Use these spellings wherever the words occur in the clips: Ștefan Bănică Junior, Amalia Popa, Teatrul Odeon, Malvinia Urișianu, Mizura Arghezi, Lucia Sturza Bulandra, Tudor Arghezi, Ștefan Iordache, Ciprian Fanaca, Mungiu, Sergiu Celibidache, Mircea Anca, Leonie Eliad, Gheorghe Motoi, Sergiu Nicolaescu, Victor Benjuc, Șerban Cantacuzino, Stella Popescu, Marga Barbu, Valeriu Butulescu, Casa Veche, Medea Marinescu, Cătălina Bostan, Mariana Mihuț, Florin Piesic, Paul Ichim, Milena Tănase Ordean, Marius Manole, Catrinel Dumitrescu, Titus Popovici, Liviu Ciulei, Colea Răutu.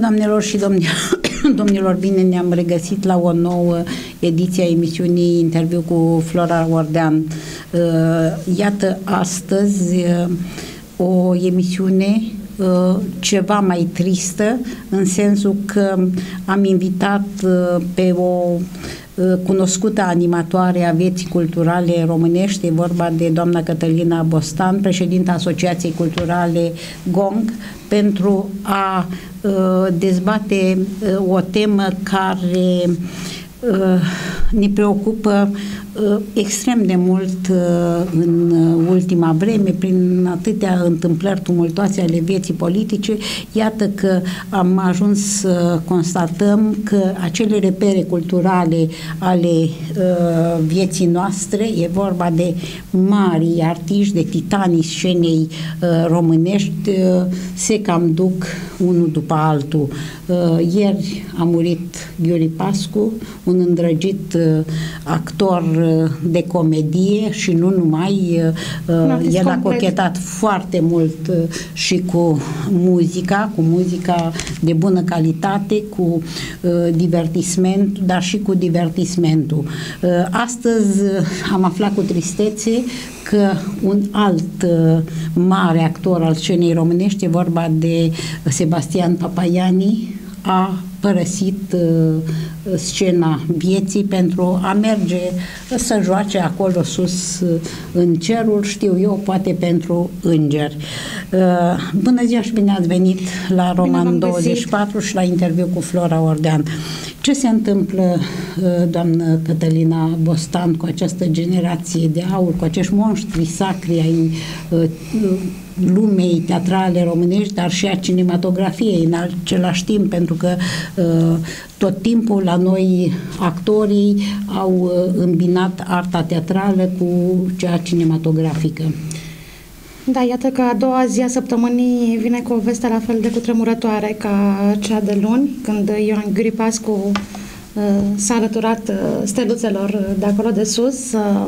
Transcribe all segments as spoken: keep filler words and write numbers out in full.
Doamnelor și domnilor, domnilor, bine ne-am regăsit la o nouă ediție a emisiunii Interviu cu Flora Ordean. Iată astăzi o emisiune ceva mai tristă, în sensul că am invitat pe o cunoscută animatoare a vieții culturale românești, e vorba de doamna Cătălina Bostan, președinta Asociației Culturale Gong, pentru a uh, dezbate uh, o temă care uh, ne preocupă uh, extrem de mult uh, în ultima vreme, prin atâtea întâmplări tumultoase ale vieții politice. Iată că am ajuns să constatăm că acele repere culturale ale uh, vieții noastre, e vorba de mari artiști, de titanii scenei uh, românești, uh, se cam duc unul după altul. Uh, ieri a murit Ghiuri Pascu, un îndrăgit uh, actor uh, de comedie și nu numai, uh, el a cochetat foarte mult și cu muzica, cu muzica de bună calitate, cu uh, divertisment, dar și cu divertismentul. Uh, astăzi am aflat cu tristețe că un alt uh, mare actor al scenei românești, e vorba de Sebastian Papaiani, a părăsit uh, scena vieții pentru a merge să joace acolo sus în cerul, știu eu, poate pentru îngeri. Bună ziua și bine ați venit la Roman douăzeci și patru și la Interviu cu Flora Ordean. Ce se întâmplă, doamnă Cătălina Bostan, cu această generație de aur, cu acești monștri sacri ai lumei teatrale românești, dar și a cinematografiei în același timp, pentru că tot timpul la noi actorii au îmbinat arta teatrală cu cea cinematografică. Da, iată că a doua zi a săptămânii vine cu o veste la fel de cutremurătoare ca cea de luni, când Ioan Ghiuri Pascu uh, s-a alăturat uh, steluțelor de acolo de sus să uh,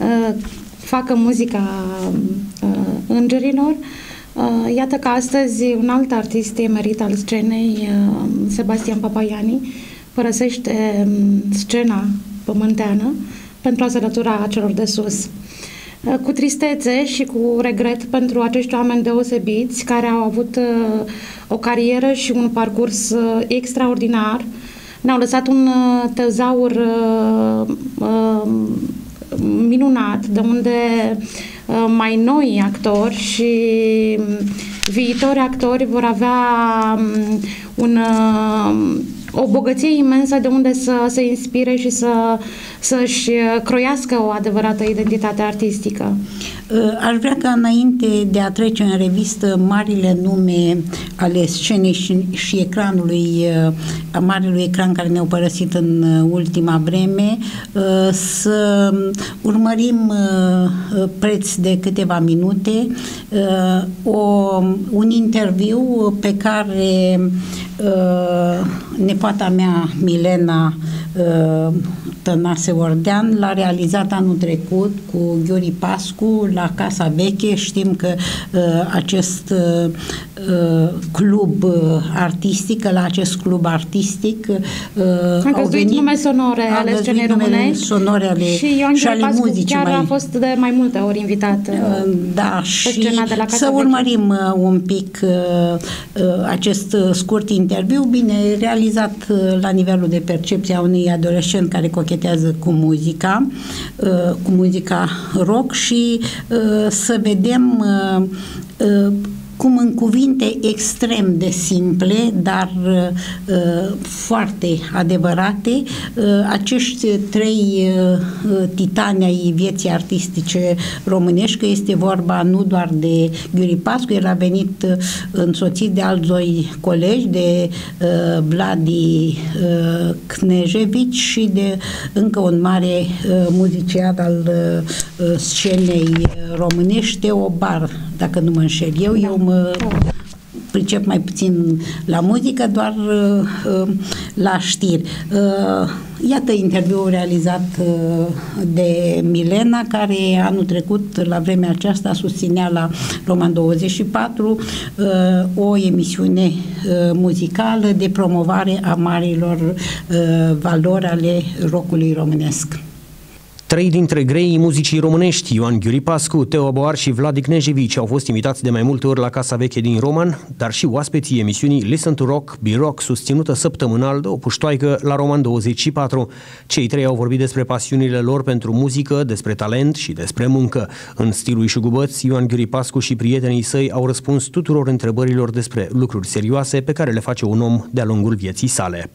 uh, facă muzica uh, îngerilor. Uh, iată că astăzi un alt artist emerit al scenei, uh, Sebastian Papaiani, părăsește um, scena pământeană pentru a se alătura celor de sus. Cu tristețe și cu regret pentru acești oameni deosebiți care au avut o carieră și un parcurs extraordinar. Ne-au lăsat un tezaur minunat, de unde mai noi actori și viitori actori vor avea un... o bogăție imensă de unde să se inspire și să, să-și croiască o adevărată identitate artistică. Aș vrea ca, înainte de a trece în revistă marile nume ale scenei și, și ecranului, a marelui ecran care ne-au părăsit în ultima vreme, să urmărim preț de câteva minute o, un interviu pe care nepoata mea, Milena Tănase Ordean, l-a realizat anul trecut cu Ghiuri Pascu la Casa Veche. Știm că uh, acest uh, club artistic, la acest club artistic uh, au venit nume sonore ale scenei românești și Ioan Ghiuri Pascu chiar mai... a fost de mai multe ori invitat uh, da, și de la Casa să Veche. Urmărim uh, un pic uh, uh, acest scurt interviu, bine realizat uh, la nivelul de percepție a unui adolescent care cochetează cu muzica, uh, cu muzica rock, și uh, să vedem uh, uh, cum în cuvinte extrem de simple, dar uh, foarte adevărate, uh, acești trei uh, titani ai vieții artistice românești, că este vorba nu doar de Ghiuri Pascu, el a venit uh, însoțit de alți doi colegi, de uh, Vladi uh, Kneževici și de încă un mare uh, muzician al uh, scenei românești, Teo Boar, dacă nu mă înșel eu, da. eu mă pricep mai puțin la muzică, doar uh, la știri. Uh, iată interviul realizat uh, de Milena, care anul trecut, la vremea aceasta, susținea la Roman douăzeci și patru uh, o emisiune uh, muzicală de promovare a marilor uh, valori ale rockului românesc. Trei dintre greii muzicii românești, Ioan Ghiuri Pascu, Teo Boar și Vladi Kneževici, au fost invitați de mai multe ori la Casa Veche din Roman, dar și oaspeții emisiunii Listen to Rock, Be Rock, susținută săptămânal de o puștoaică la Roman douăzeci și patru. Cei trei au vorbit despre pasiunile lor pentru muzică, despre talent și despre muncă. În stilul șugubăți, Ioan Ghiuri Pascu și prietenii săi au răspuns tuturor întrebărilor despre lucruri serioase pe care le face un om de-a lungul vieții sale.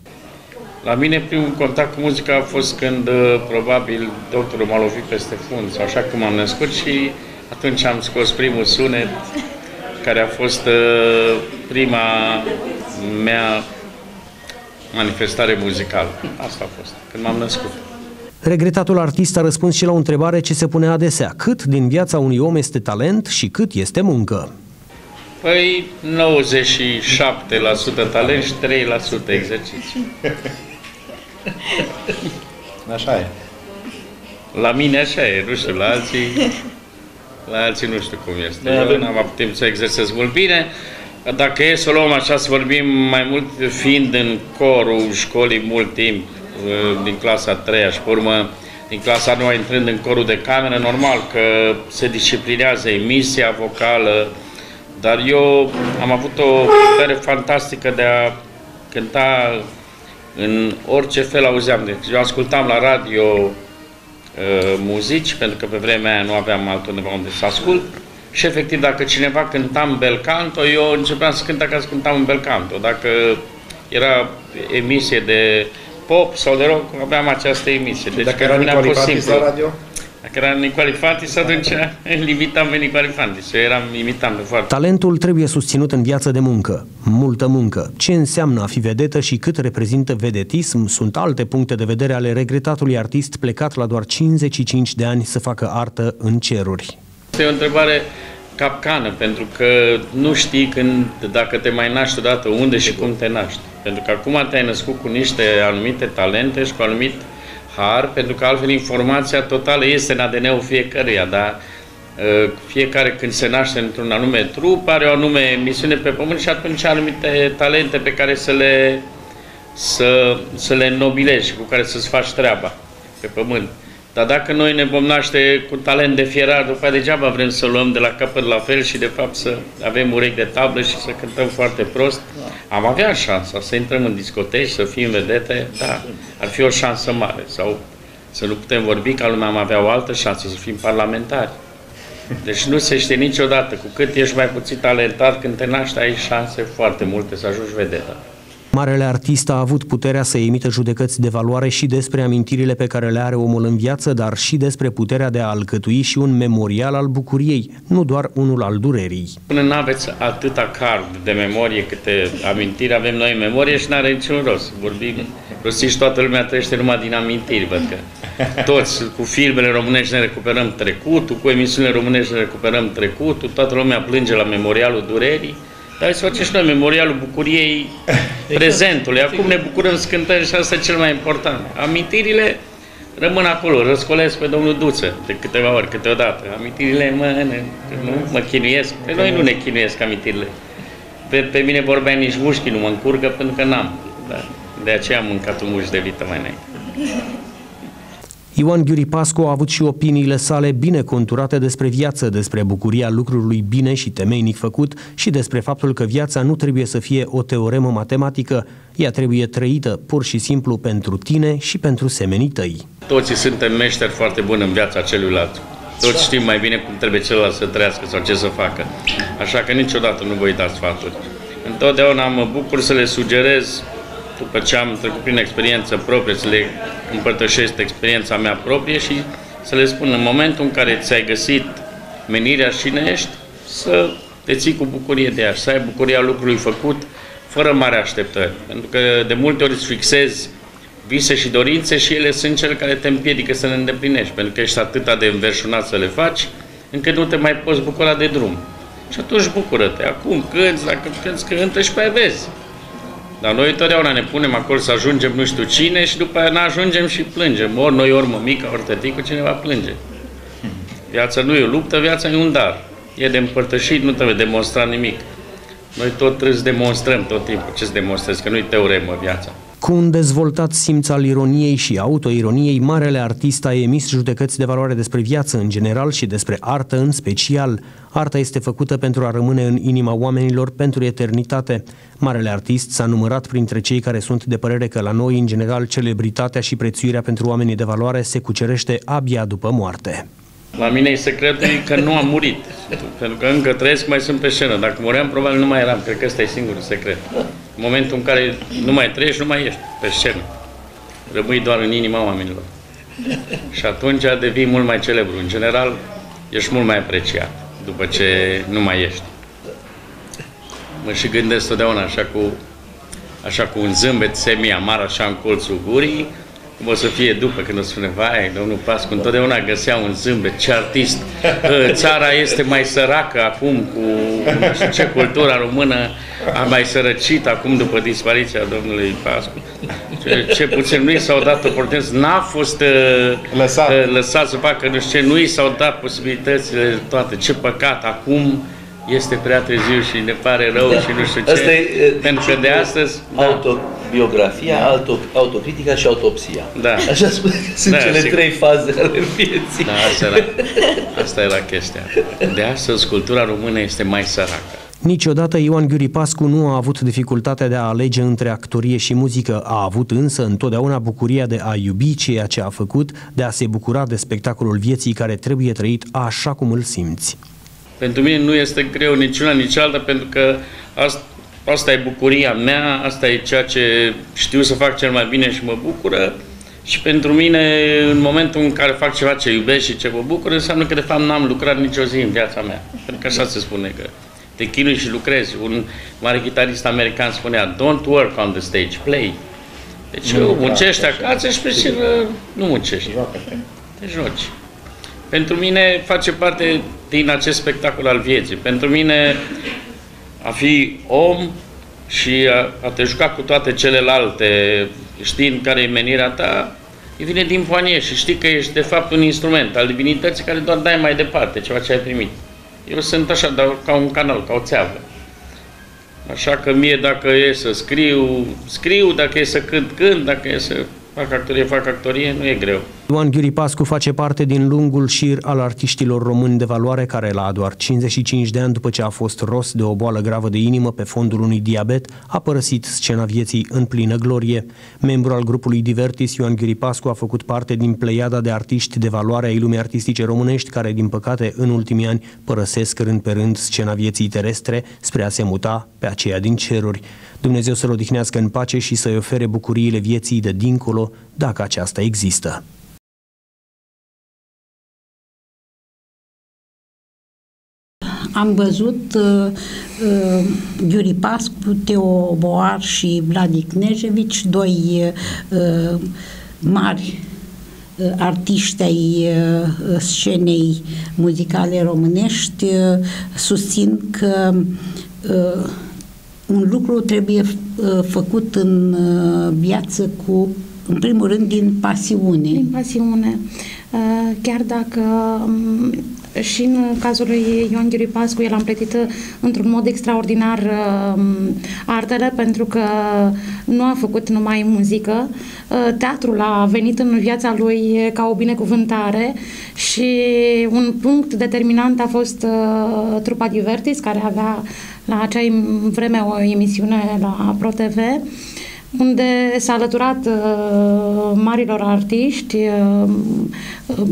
La mine primul contact cu muzica a fost când probabil doctorul m-a lovit peste fund, așa cum am născut, și atunci am scos primul sunet, care a fost uh, prima mea manifestare muzicală. Asta a fost, când m-am născut. Regretatul artist a răspuns și la o întrebare ce se punea adesea: cât din viața unui om este talent și cât este muncă? Păi nouăzeci și șapte la sută talent și trei la sută exercițiu. Așa e. La mine așa e, nu știu, la alții, la alții nu știu cum este. Eu n-am avut timp să exersez mult bine. Dacă e să luăm așa, să vorbim mai mult, fiind în corul școlii mult timp, din clasa a treia și pe urmă, din clasa a noua, intrând în corul de cameră, normal că se disciplinează emisia vocală. Dar eu am avut o putere fantastică de a cânta în orice fel auzeam. Deci eu ascultam la radio uh, muzici, pentru că pe vremea aia nu aveam altundeva unde să ascult. Și efectiv, dacă cineva cântam bel canto, eu începeam să cânt dacă cântam un bel canto. Dacă era emisie de pop sau de rock, aveam această emisie. Deci dacă era Nicolai Fantis la radio? Dacă era Nicolai Fantis, atunci imitam pe Nicolai Fantis. Eu eram imitam de foarte... Talentul trebuie susținut în viață de muncă. Multă muncă. Ce înseamnă a fi vedetă și cât reprezintă vedetism sunt alte puncte de vedere ale regretatului artist plecat la doar cincizeci și cinci de ani să facă artă în ceruri. Este o întrebare capcană, pentru că nu știi când, dacă te mai naști odată, unde și cum te naști. Pentru că acum te-ai născut cu niște anumite talente și cu anumit har, pentru că altfel informația totală este în A D N-ul fiecăruia, dar fiecare când se naște într-un anume trup are o anume misiune pe pământ și atunci anumite talente pe care să le, să, să le înnobilești și cu care să-ți faci treaba pe pământ. Dar dacă noi ne vom naște cu talent de fierar, după aceea degeaba vrem să luăm de la capăt la fel și de fapt să avem urechi de tablă și să cântăm foarte prost. Am avea șansa să intrăm în discoteci, să fim vedete, da, ar fi o șansă mare. Sau să nu putem vorbi, ca lumea am avea o altă șansă, să fim parlamentari. Deci nu se știe niciodată, cu cât ești mai puțin talentat, când te naști ai șanse foarte multe să ajungi vedeta. Marele artist a avut puterea să emită judecăți de valoare și despre amintirile pe care le are omul în viață, dar și despre puterea de a alcătui și un memorial al bucuriei, nu doar unul al durerii. Până n-aveți atâta card de memorie câte amintiri avem noi în memorie și n-are niciun rost. Vorbim prostii și toată lumea trăiește numai din amintiri, văd că toți cu filmele românești ne recuperăm trecutul, cu emisiunile românești ne recuperăm trecutul, toată lumea plânge la memorialul durerii. Dar să facem și noi memorialul bucuriei prezentului. Acum ne bucurăm să cântăm și asta e cel mai important. Amintirile rămân acolo, răscolesc pe domnul Duță de câteva ori, câteodată. Amintirile mă, ne, nu, mă chinuiesc. Pe noi nu ne chinuiesc amintirile. Pe, pe mine vorbea nici mușchii nu mă încurcă pentru că n-am. De aceea am mâncat un mușchi de vită mai înainte. Ioan Ghiuri Pascu a avut și opiniile sale bine conturate despre viață, despre bucuria lucrului bine și temeinic făcut și despre faptul că viața nu trebuie să fie o teoremă matematică, ea trebuie trăită pur și simplu pentru tine și pentru semenii tăi. Toți suntem meșteri foarte buni în viața celuilalt. Toți știm mai bine cum trebuie celălalt să trăiască sau ce să facă. Așa că niciodată nu voi da sfaturi. Întotdeauna mă bucur să le sugerez, după ce am trecut prin experiență proprie, să le împărtășesc experiența mea proprie și să le spun, în momentul în care ți-ai găsit menirea și ne ești, să te ții cu bucurie de ea și să ai bucuria lucrului făcut fără mari așteptări. Pentru că de multe ori îți fixezi vise și dorințe și ele sunt cele care te împiedică să le îndeplinești, pentru că ești atât de înverșunat să le faci, încât nu te mai poți bucura de drum. Și atunci bucură-te. Acum cânti, dacă cânti, cântă și pe vezi. Dar noi întotdeauna ne punem acolo să ajungem nu știu cine și după aia n-ajungem și plângem. Ori noi, ori mămica, ori tăticul, cineva plânge. Viața nu e o luptă, viața e un dar. E de împărtășit, nu trebuie demonstrat nimic. Noi tot trebuie să demonstrăm tot timpul ce să demonstrezi, că nu-i teoremă viața. Cu un dezvoltat simț al ironiei și autoironiei, marele artist a emis judecăți de valoare despre viață în general și despre artă în special. Arta este făcută pentru a rămâne în inima oamenilor pentru eternitate. Marele artist s-a numărat printre cei care sunt de părere că la noi, în general, celebritatea și prețuirea pentru oamenii de valoare se cucerește abia după moarte. La mine e secretul că nu am murit, pentru că încă trăiesc, mai sunt pe scenă. Dacă muream, probabil nu mai eram. Cred că ăsta e singurul secret. În momentul în care nu mai trăiești, nu mai ești pe scenă. Rămâi doar în inima oamenilor. Și atunci devii mult mai celebru. În general, ești mult mai apreciat după ce nu mai ești. Mă și gândesc totdeauna așa cu, așa cu un zâmbet semi-amar, așa în colțul gurii, cum o să fie după, când o să spune, vai, domnul Pascu, întotdeauna găsea un zâmbet, ce artist, țara este mai săracă acum, cu nu știu ce, cultura română a mai sărăcit acum după dispariția domnului Pascu. Ce, ce puțin, nu i s-au dat oportunități, n-a fost lăsat. lăsat să facă nu știu ce, nu i s-au dat posibilitățile toate, ce păcat, acum este prea târziu și ne pare rău da. și nu știu ce, asta e, pentru că de astăzi... Auto. Biografia, da. auto, autocritica și autopsia. Da. Așa spune că sunt da, cele sigur. trei faze ale vieții. Da, asta era, asta era chestia. De astăzi, cultura română este mai săracă. Niciodată Ioan Ghiuri Pascu nu a avut dificultatea de a alege între actorie și muzică. A avut însă întotdeauna bucuria de a iubi ceea ce a făcut, de a se bucura de spectacolul vieții care trebuie trăit așa cum îl simți. Pentru mine nu este greu niciuna, nici alta, pentru că asta Asta e bucuria mea, asta e ceea ce știu să fac cel mai bine și mă bucură. Și pentru mine, în momentul în care fac ceva ce iubesc și ce mă bucură, înseamnă că de fapt n-am lucrat nicio zi în viața mea. Pentru că așa se spune, că te chinui și lucrezi. Un mare chitarist american spunea, don't work on the stage, play. Deci nu muncești acasă și pe scenă nu muncești. Te joci. Pentru mine face parte din acest spectacol al vieții. Pentru mine... a fi om și a, a te juca cu toate celelalte, știind care e menirea ta, îi vine din poanie și știi că ești de fapt un instrument al divinității care doar dai mai departe ceva ce ai primit. Eu sunt așa, dar ca un canal, ca o țeavă. Așa că mie dacă e să scriu, scriu, dacă e să cânt, cânt, dacă e să fac actorie, fac actorie, nu e greu. Ioan Ghiuri Pascu face parte din lungul șir al artiștilor români de valoare care la doar cincizeci și cinci de ani după ce a fost ros de o boală gravă de inimă pe fondul unui diabet, a părăsit scena vieții în plină glorie. Membru al grupului Divertis, Ioan Ghiuri Pascu a făcut parte din pleiada de artiști de valoare ai lumii artistice românești care, din păcate, în ultimii ani părăsesc rând pe rând scena vieții terestre spre a se muta pe aceea din ceruri. Dumnezeu să-l odihnească în pace și să-i ofere bucuriile vieții de dincolo, dacă aceasta există. Am văzut uh, uh, Ghiuri Pascu, Teo Boar și Vladi Kneževici, doi uh, mari uh, artiști ai uh, scenei muzicale românești, uh, susțin că uh, un lucru trebuie uh, făcut în uh, viață cu, în primul rând, din pasiune. Din pasiune. Uh, chiar dacă... Um, și în cazul lui Ioan Ghiuri Pascu, el a împletit într-un mod extraordinar uh, artele, pentru că nu a făcut numai muzică. Uh, teatrul a venit în viața lui ca o binecuvântare și un punct determinant a fost uh, trupa Divertis, care avea la acea vreme o emisiune la Pro T V, unde s-a alăturat uh, marilor artiști. Uh,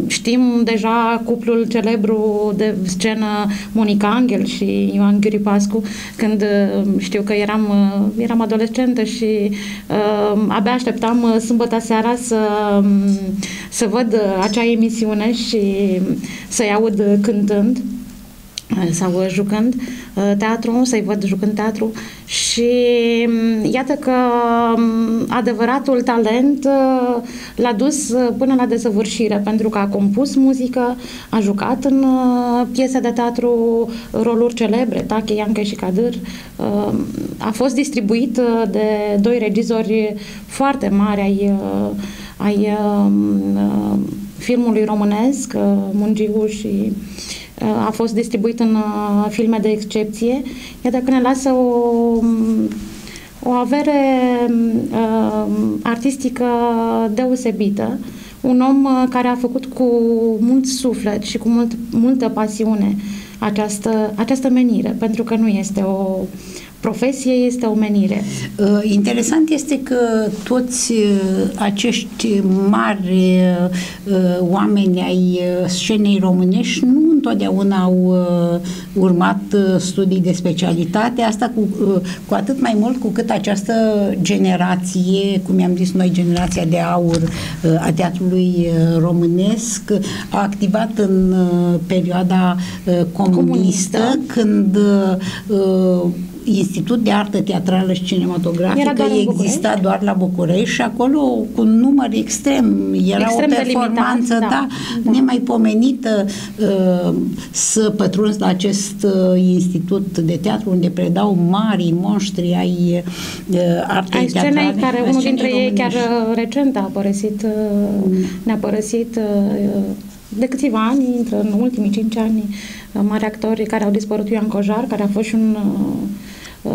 știm deja cuplul celebru de scenă Monica Angel și Ioan Ghiuri Pascu, când uh, știu că eram, uh, eram adolescentă și uh, abia așteptam uh, sâmbătă seara să, um, să văd acea emisiune și să-i aud cântând. sau jucând teatru, să-i văd jucând teatru și iată că adevăratul talent l-a dus până la desăvârșire, pentru că a compus muzică, a jucat în piese de teatru roluri celebre, Tache, Iancă și Cadâr, a fost distribuit de doi regizori foarte mari ai, ai filmului românesc, Mungiu, și a fost distribuit în filme de excepție, iată că ne lasă o, o avere uh, artistică deosebită, un om care a făcut cu mult suflet și cu mult, multă pasiune această, această menire, pentru că nu este o profesie, este o menire. Interesant este că toți acești mari oameni ai scenei românești nu întotdeauna au urmat studii de specialitate, asta cu, cu atât mai mult cu cât această generație, cum i-am zis noi, generația de aur a teatrului românesc, a activat în perioada comunistă, comunistă. când Institut de Artă Teatrală și Cinematografică doar exista doar la București și acolo cu un număr extrem. Era extrem o performanță limitat, da, da, nemaipomenită să pătrunzi la acest institut de teatru unde predau mari monștri ai artei teatrale. Care unul dintre ei chiar recent a părăsit, ne-a părăsit de câțiva ani, în ultimii cinci ani, mari actori care au dispărut, Ioan Cojar, care a fost și un uh,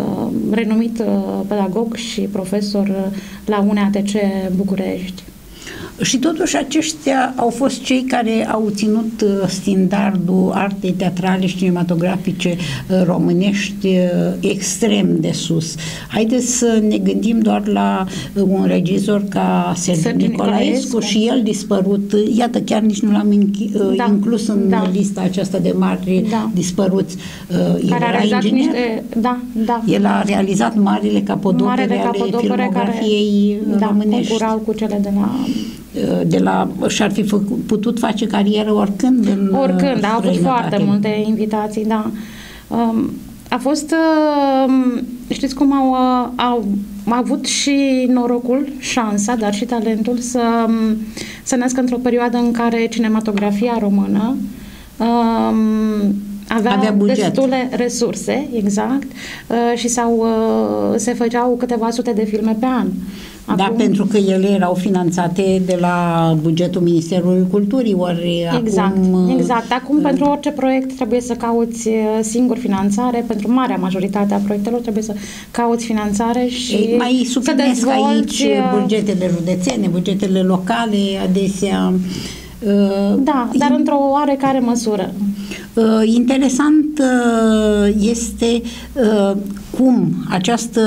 renumit uh, pedagog și profesor uh, la U N A T C București. Și totuși aceștia au fost cei care au ținut standardul artei teatrale și cinematografice românești extrem de sus. Haideți să ne gândim doar la un regizor ca Sergiu, Sergiu Nicolaescu, Nicolaescu și el dispărut. Iată, chiar nici nu l-am da. inclus în da. lista aceasta de mari da. dispăruți. El care a realizat niște... da, da. El a realizat marile capodopere Marele ale filmografiei care... românești. Da, cu cele de la... de la, și-ar fi făcut, putut face carieră oricând în oricând, au avut foarte multe invitații, da. A fost, știți cum au, au, au avut și norocul, șansa, dar și talentul să, să nască într-o perioadă în care cinematografia română um, avea, avea destule resurse, exact, și sau se făceau câteva sute de filme pe an. Acum... Da, pentru că ele erau finanțate de la bugetul Ministerului Culturii, ori exact, acum... Exact, acum uh... pentru orice proiect trebuie să cauți singur finanțare, pentru marea majoritate a proiectelor trebuie să cauți finanțare și Ei, mai să dezvolți... aici bugetele județene, bugetele locale, adesea... Uh... Da, dar într-o oarecare măsură. Uh, interesant uh, este uh, cum această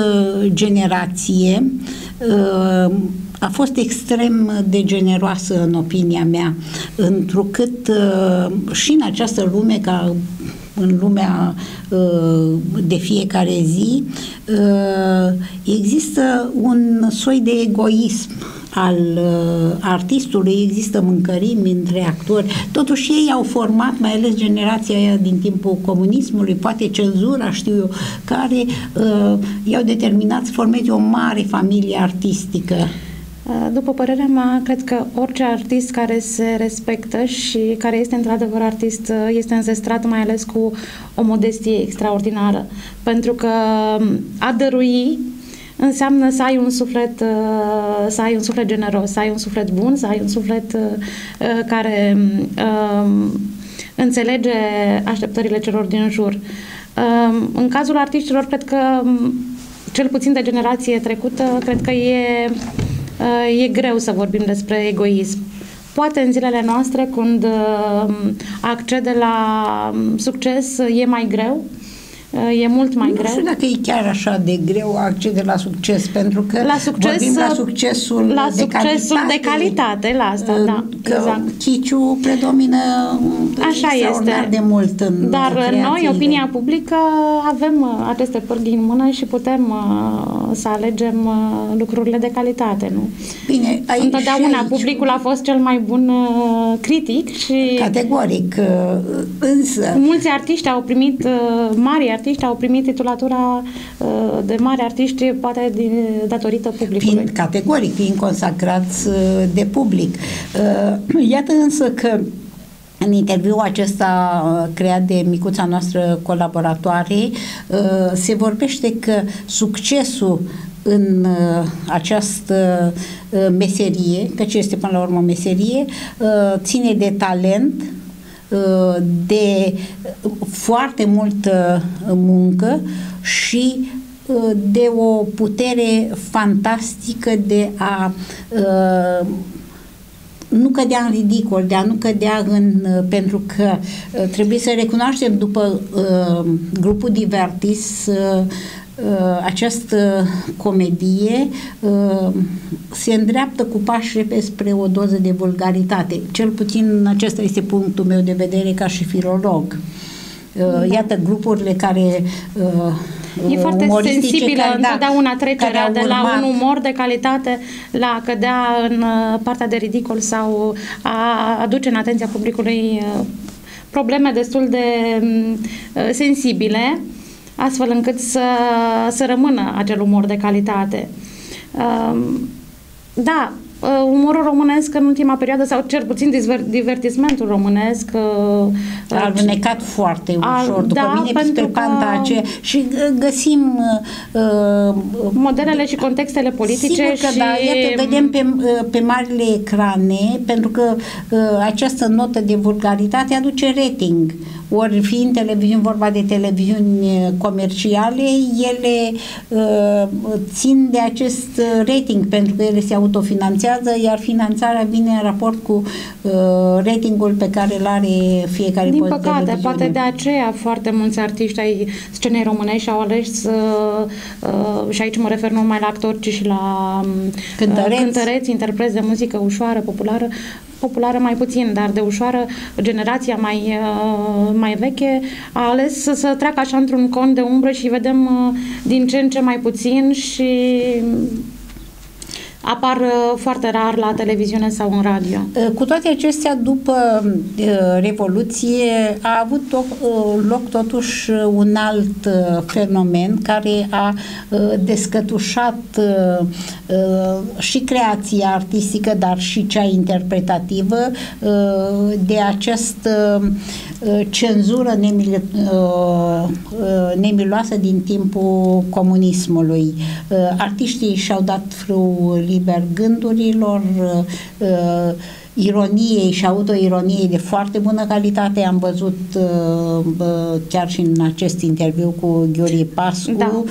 generație uh, a fost extrem de generoasă, în opinia mea, întrucât uh, și în această lume, ca în lumea uh, de fiecare zi, uh, există un soi de egoism al uh, artistului, există mâncărimi între actori, totuși ei au format, mai ales generația aia din timpul comunismului, poate cenzura, știu eu, care uh, i-au determinat să formeze o mare familie artistică. După părerea mea, cred că orice artist care se respectă și care este într-adevăr artist este înzestrat mai ales cu o modestie extraordinară, pentru că a dărui înseamnă să ai un suflet, să ai un suflet generos, să ai un suflet bun, să ai un suflet care înțelege așteptările celor din jur. În cazul artiștilor, cred că, cel puțin de generație trecută, cred că e, e greu să vorbim despre egoism. Poate în zilele noastre, când accede la succes, e mai greu, e mult mai greu. Nu știu dacă e chiar așa de greu accede la succes, pentru că la succes, vorbim la succesul, la de, succesul calitate, de calitate, la asta, da, că exact. Chiciu predomină așa este de mult în dar creațiile. Noi, opinia publică, avem aceste pârghii în mână și putem uh, să alegem uh, lucrurile de calitate, nu? Bine, aici întotdeauna aici publicul a fost cel mai bun uh, critic și categoric, uh, însă mulți artiști au primit uh, mari artiști au primit titulatura de mari artiști, poate din, datorită publicului. Fiind categoric, fiind consacrați de public. Iată însă că în interviul acesta creat de micuța noastră colaboratoare se vorbește că succesul în această meserie, căci este până la urmă meserie, ține de talent, de foarte multă muncă și de o putere fantastică de a nu cădea în ridicol, de a nu cădea în... pentru că trebuie să recunoaștem după grupul Divertis această comedie se îndreaptă cu pași repezi spre o doză de vulgaritate. Cel puțin acesta este punctul meu de vedere ca și filolog. Iată grupurile care... E foarte sensibilă întotdeauna trecerea de la un umor de calitate la a cădea în partea de ridicol sau a aduce în atenția publicului probleme destul de sensibile, astfel încât să, să rămână acel umor de calitate. Da, umorul românesc în ultima perioadă, sau cel puțin divertismentul românesc, a alunecat foarte ușor, al, după da, mine, pentru că și găsim uh, modelele și contextele politice. Sigur că și... da, iată, vedem pe, pe marile ecrane, pentru că uh, această notă de vulgaritate aduce rating. Ori fiind televiziuni, vorba de televiziuni comerciale, ele uh, țin de acest rating, pentru că ele se autofinanțează, iar finanțarea vine în raport cu uh, ratingul pe care îl are fiecare. Din păcate, televiziune. Poate de aceea foarte mulți artiști ai scenei românești au ales, uh, și aici mă refer nu numai la actori, ci și la cântăreți, cântăreți interpreți de muzică ușoară, populară, populară mai puțin, dar de ușoară, generația mai, mai veche a ales să, să treacă așa într-un con de umbră și vedem din ce în ce mai puțin și apar foarte rar la televiziune sau în radio. Cu toate acestea, după Revoluție a avut loc totuși un alt fenomen care a descătușat și creația artistică, dar și cea interpretativă, de această cenzură nemiloasă din timpul comunismului. Artiștii și-au dat frâu liber gândurilor, ironiei și autoironiei de foarte bună calitate. Am văzut chiar și în acest interviu cu Ghiuri Pascu, da,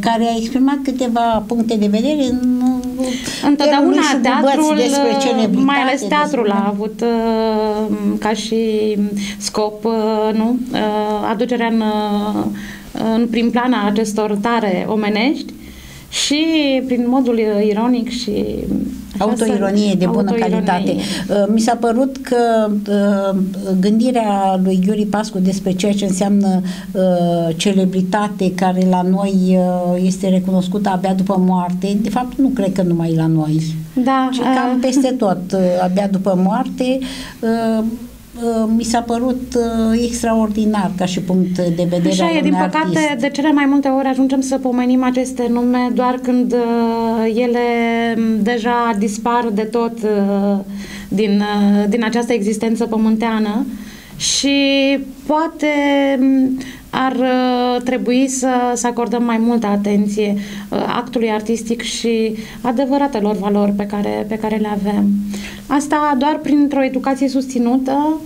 care a exprimat câteva puncte de vedere în întotdeauna teatrul, mai ales teatrul despre... a avut ca și scop, nu? Aducerea în, în prim plana acestor tare omenești și prin modul ironic și autoironie de bună autoironie. calitate. Mi s-a părut că gândirea lui Ghiuri Pascu despre ceea ce înseamnă celebritate, care la noi este recunoscută abia după moarte, de fapt nu cred că numai la noi, da, ci cam uh... peste tot, abia după moarte, mi s-a părut extraordinar ca și punct de vedere. Așa e, din păcate, artist. De cele mai multe ori ajungem să pomenim aceste nume doar când ele deja dispar de tot din, din această existență pământeană și poate ar trebui să, să acordăm mai multă atenție actului artistic și adevăratelor valori pe care, pe care le avem. Asta doar printr-o educație susținută,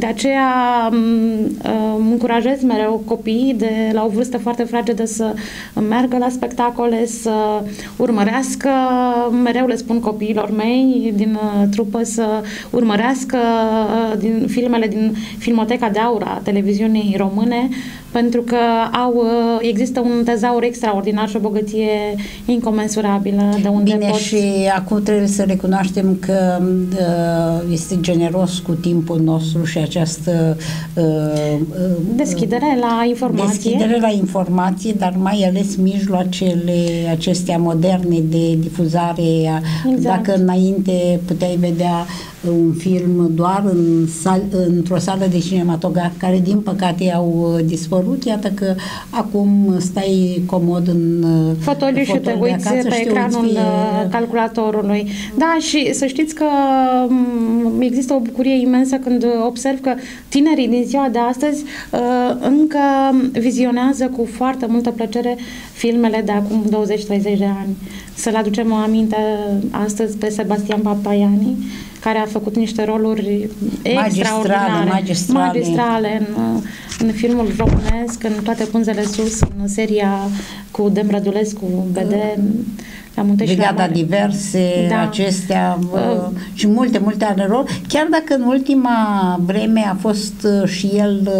De aceea încurajez mereu copiii de la o vârstă foarte fragedă să meargă la spectacole, să urmărească, mereu le spun copiilor mei din trupă să urmărească din filmele din Filmoteca de Aur a televiziunii române, pentru că au, există un tezaur extraordinar și o bogăție incomensurabilă de unde Bine, pot... și acum trebuie să recunoaștem că este generos cu timpul nostru și această deschidere la informație. Deschidere la informație, dar mai ales mijloacele acestea moderne de difuzare. Exact. Dacă înainte puteai vedea un film doar în sal, într-o sală de cinematograf, care din păcate au dispărut, iată că acum stai comod în fotoliu și te uiți acasă, pe ecranul uiți fie... calculatorului. Da, și să știți că există o bucurie imensă când observ că tinerii din ziua de astăzi încă vizionează cu foarte multă plăcere filmele de acum douăzeci treizeci de ani. Să le aducem aminte astăzi pe Sebastian Papaiani, care a făcut niște roluri extraordinare, magistrale, magistrale în, în filmul românesc, în Toate punzele sus, în seria cu Dem Rădulescu, vedem la munte și la mare. Diverse, da. Acestea uh, și multe, multe ale lor, chiar dacă în ultima vreme a fost și el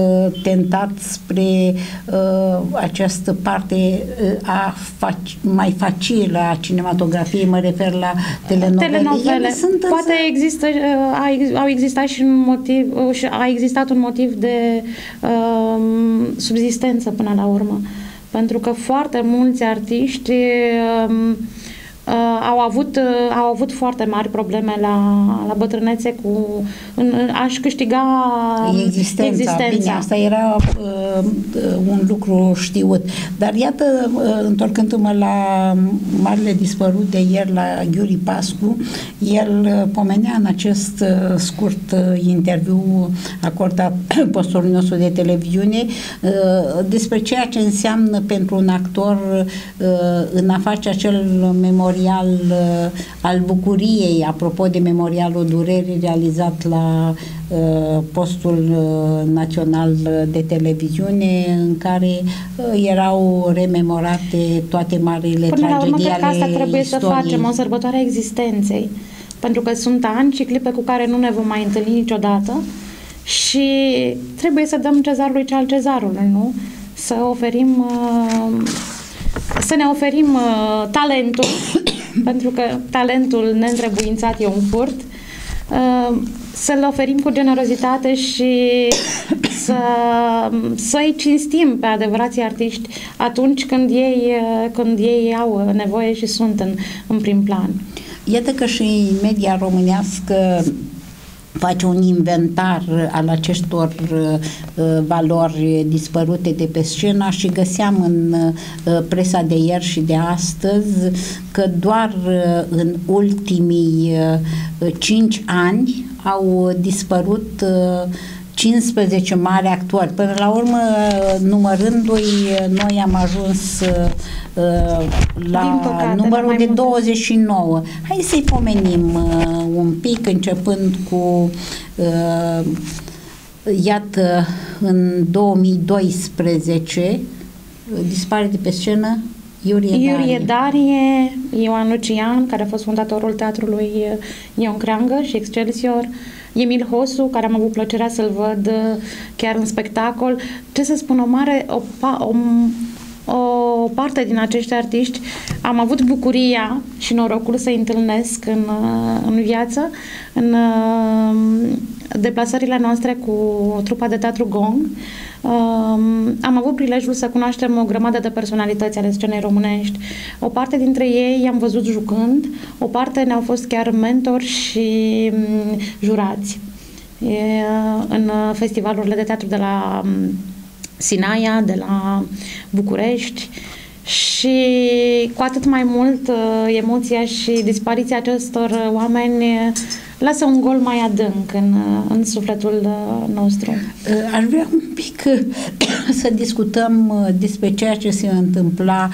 tentat spre uh, această parte a faci, mai facilă a cinematografiei, mă refer la telenovele. telenovele. Sunt Poate însă... există, a, au existat și un motiv, a existat un motiv de uh, subzistență până la urmă. Pentru că foarte mulți artiști uh, uh, au, avut, uh, au avut foarte mari probleme la, la bătrânețe cu în, în, a-și câștiga existența. existența. Bine, asta era uh, un lucru știut. Dar iată, uh, întorcându-mă la marele dispărut de ieri, la Ghiuri Pascu, el uh, pomenea în acest uh, scurt uh, interviu acordat postului nostru de televiziune uh, despre ceea ce înseamnă pentru un actor uh, în a face acel memorial uh, al bucuriei, apropo de memorialul durerii realizat la postul național de televiziune, în care erau rememorate toate marile tragedii ale istoriei. Până la urmă, cred că asta trebuie să facem, o sărbătoare a existenței, pentru că sunt ani și clipe cu care nu ne vom mai întâlni niciodată și trebuie să dăm cezarului ce al cezarului, nu? Să oferim, să ne oferim talentul, pentru că talentul neîntrebuințat e un furt, să-l oferim cu generozitate și să, să-i cinstim pe adevărații artiști atunci când ei, când ei au nevoie și sunt în, în prim plan. Iată că și media românească face un inventar al acestor uh, valori dispărute de pe scenă și găseam în uh, presa de ieri și de astăzi că doar uh, în ultimii uh, cinci ani au dispărut uh, cincisprezece mari actori. Până la urmă, numărându-i, noi am ajuns uh, la păcate, numărul de douăzeci și nouă. Hai să-i pomenim uh, un pic, începând cu uh, iată, în două mii doisprezece dispare de pe scenă Iurie Darie, Ioan Lucian, care a fost fondatorul Teatrului Ion Creangă și Excelsior, Emil Hosu, care am avut plăcerea să-l văd chiar în spectacol. Ce să spun, o mare o, o, o parte din acești artiști am avut bucuria și norocul să-i întâlnesc în, în viață, în deplasările noastre cu trupa de teatru Gong. Um, am avut prilejul să cunoaștem o grămadă de personalități ale scenei românești. O parte dintre ei i-am văzut jucând, o parte ne-au fost chiar mentori și um, jurați e, în festivalurile de teatru de la um, Sinaia, de la București. Și cu atât mai mult uh, emoția și dispariția acestor oameni lasă un gol mai adânc în, în sufletul nostru. Aș vrea un pic să discutăm despre ceea ce se întâmpla